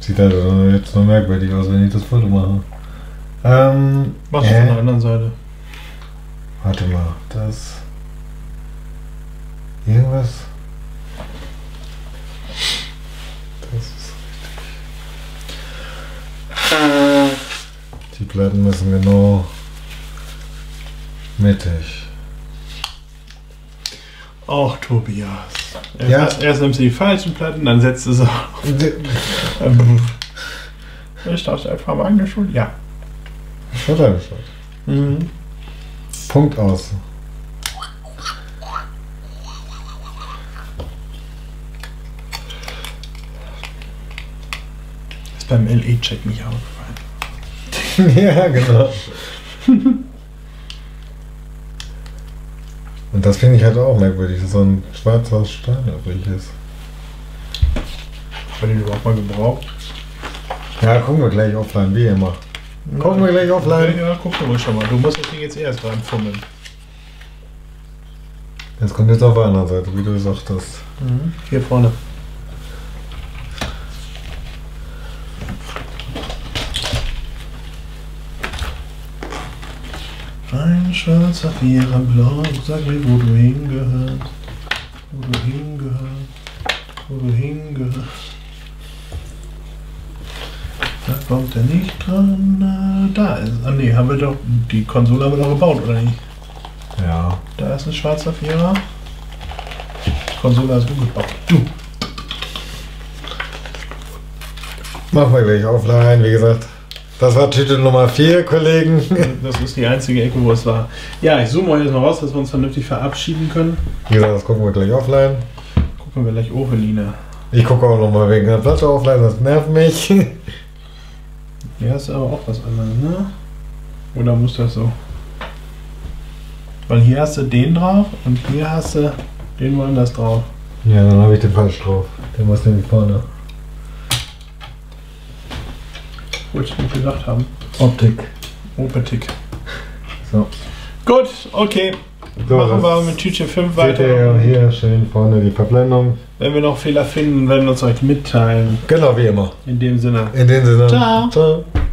Sieht halt jetzt noch merkwürdig aus, wenn ich das Foto mache. Ähm, Mach das äh, von der anderen Seite. Warte mal, das... Irgendwas... Das ist richtig. Die Platten müssen genau mittig. Auch Tobias. Erst, ja. erst, erst nimmst du die falschen Platten, dann setzt du sie auch. Ich dachte einfach mal angeschult. Ja. Ich hatte angeschult. Mhm. Punkt aus. Beim L E-Check nicht aufgefallen. Ja, genau. Und das finde ich halt auch merkwürdig, dass so ein schwarzer Stein übrig ist. Haben wir den überhaupt mal gebraucht? Ja, gucken wir gleich offline, wie immer. Gucken wir gleich offline. Ja, gucken wir schon mal. Du musst das Ding jetzt erst reinfummeln. Das kommt jetzt auf der anderen Seite, wie du gesagt hast. Mhm. Hier vorne. Ein schwarzer Viererblau, sag mir, wo du hingehörst, wo du hingehörst, wo du hingehörst. Da kommt er nicht dran, da ist es. Ah ne, haben wir doch, die Konsole haben wir doch gebaut, oder nicht? Ja. Da ist ein schwarzer Vierer. Die Konsole hast du gebaut. Du! Machen wir gleich offline, wie gesagt. Das war Tüte Nummer vier, Kollegen. Das ist die einzige Ecke, wo es war. Ja, ich zoome euch jetzt mal raus, dass wir uns vernünftig verabschieden können. Wie gesagt, das gucken wir gleich offline. Gucken wir gleich Oveline. Ich gucke auch nochmal wegen der Platte offline, das nervt mich. Ja, ist aber auch was anderes, ne? Oder muss das so? Weil hier hast du den drauf und hier hast du den woanders drauf. Ja, dann habe ich den falsch drauf. Den muss nämlich vorne. Wollte ich nicht gedacht haben. Optik. Optik. So. Gut, okay. So, machen wir mit Tütchen fünf weiter. Seht ihr hier schön vorne die Verblendung. Wenn wir noch Fehler finden, werden wir uns euch mitteilen. Genau, wie immer. In dem Sinne. In dem Sinne. Ciao. Ciao.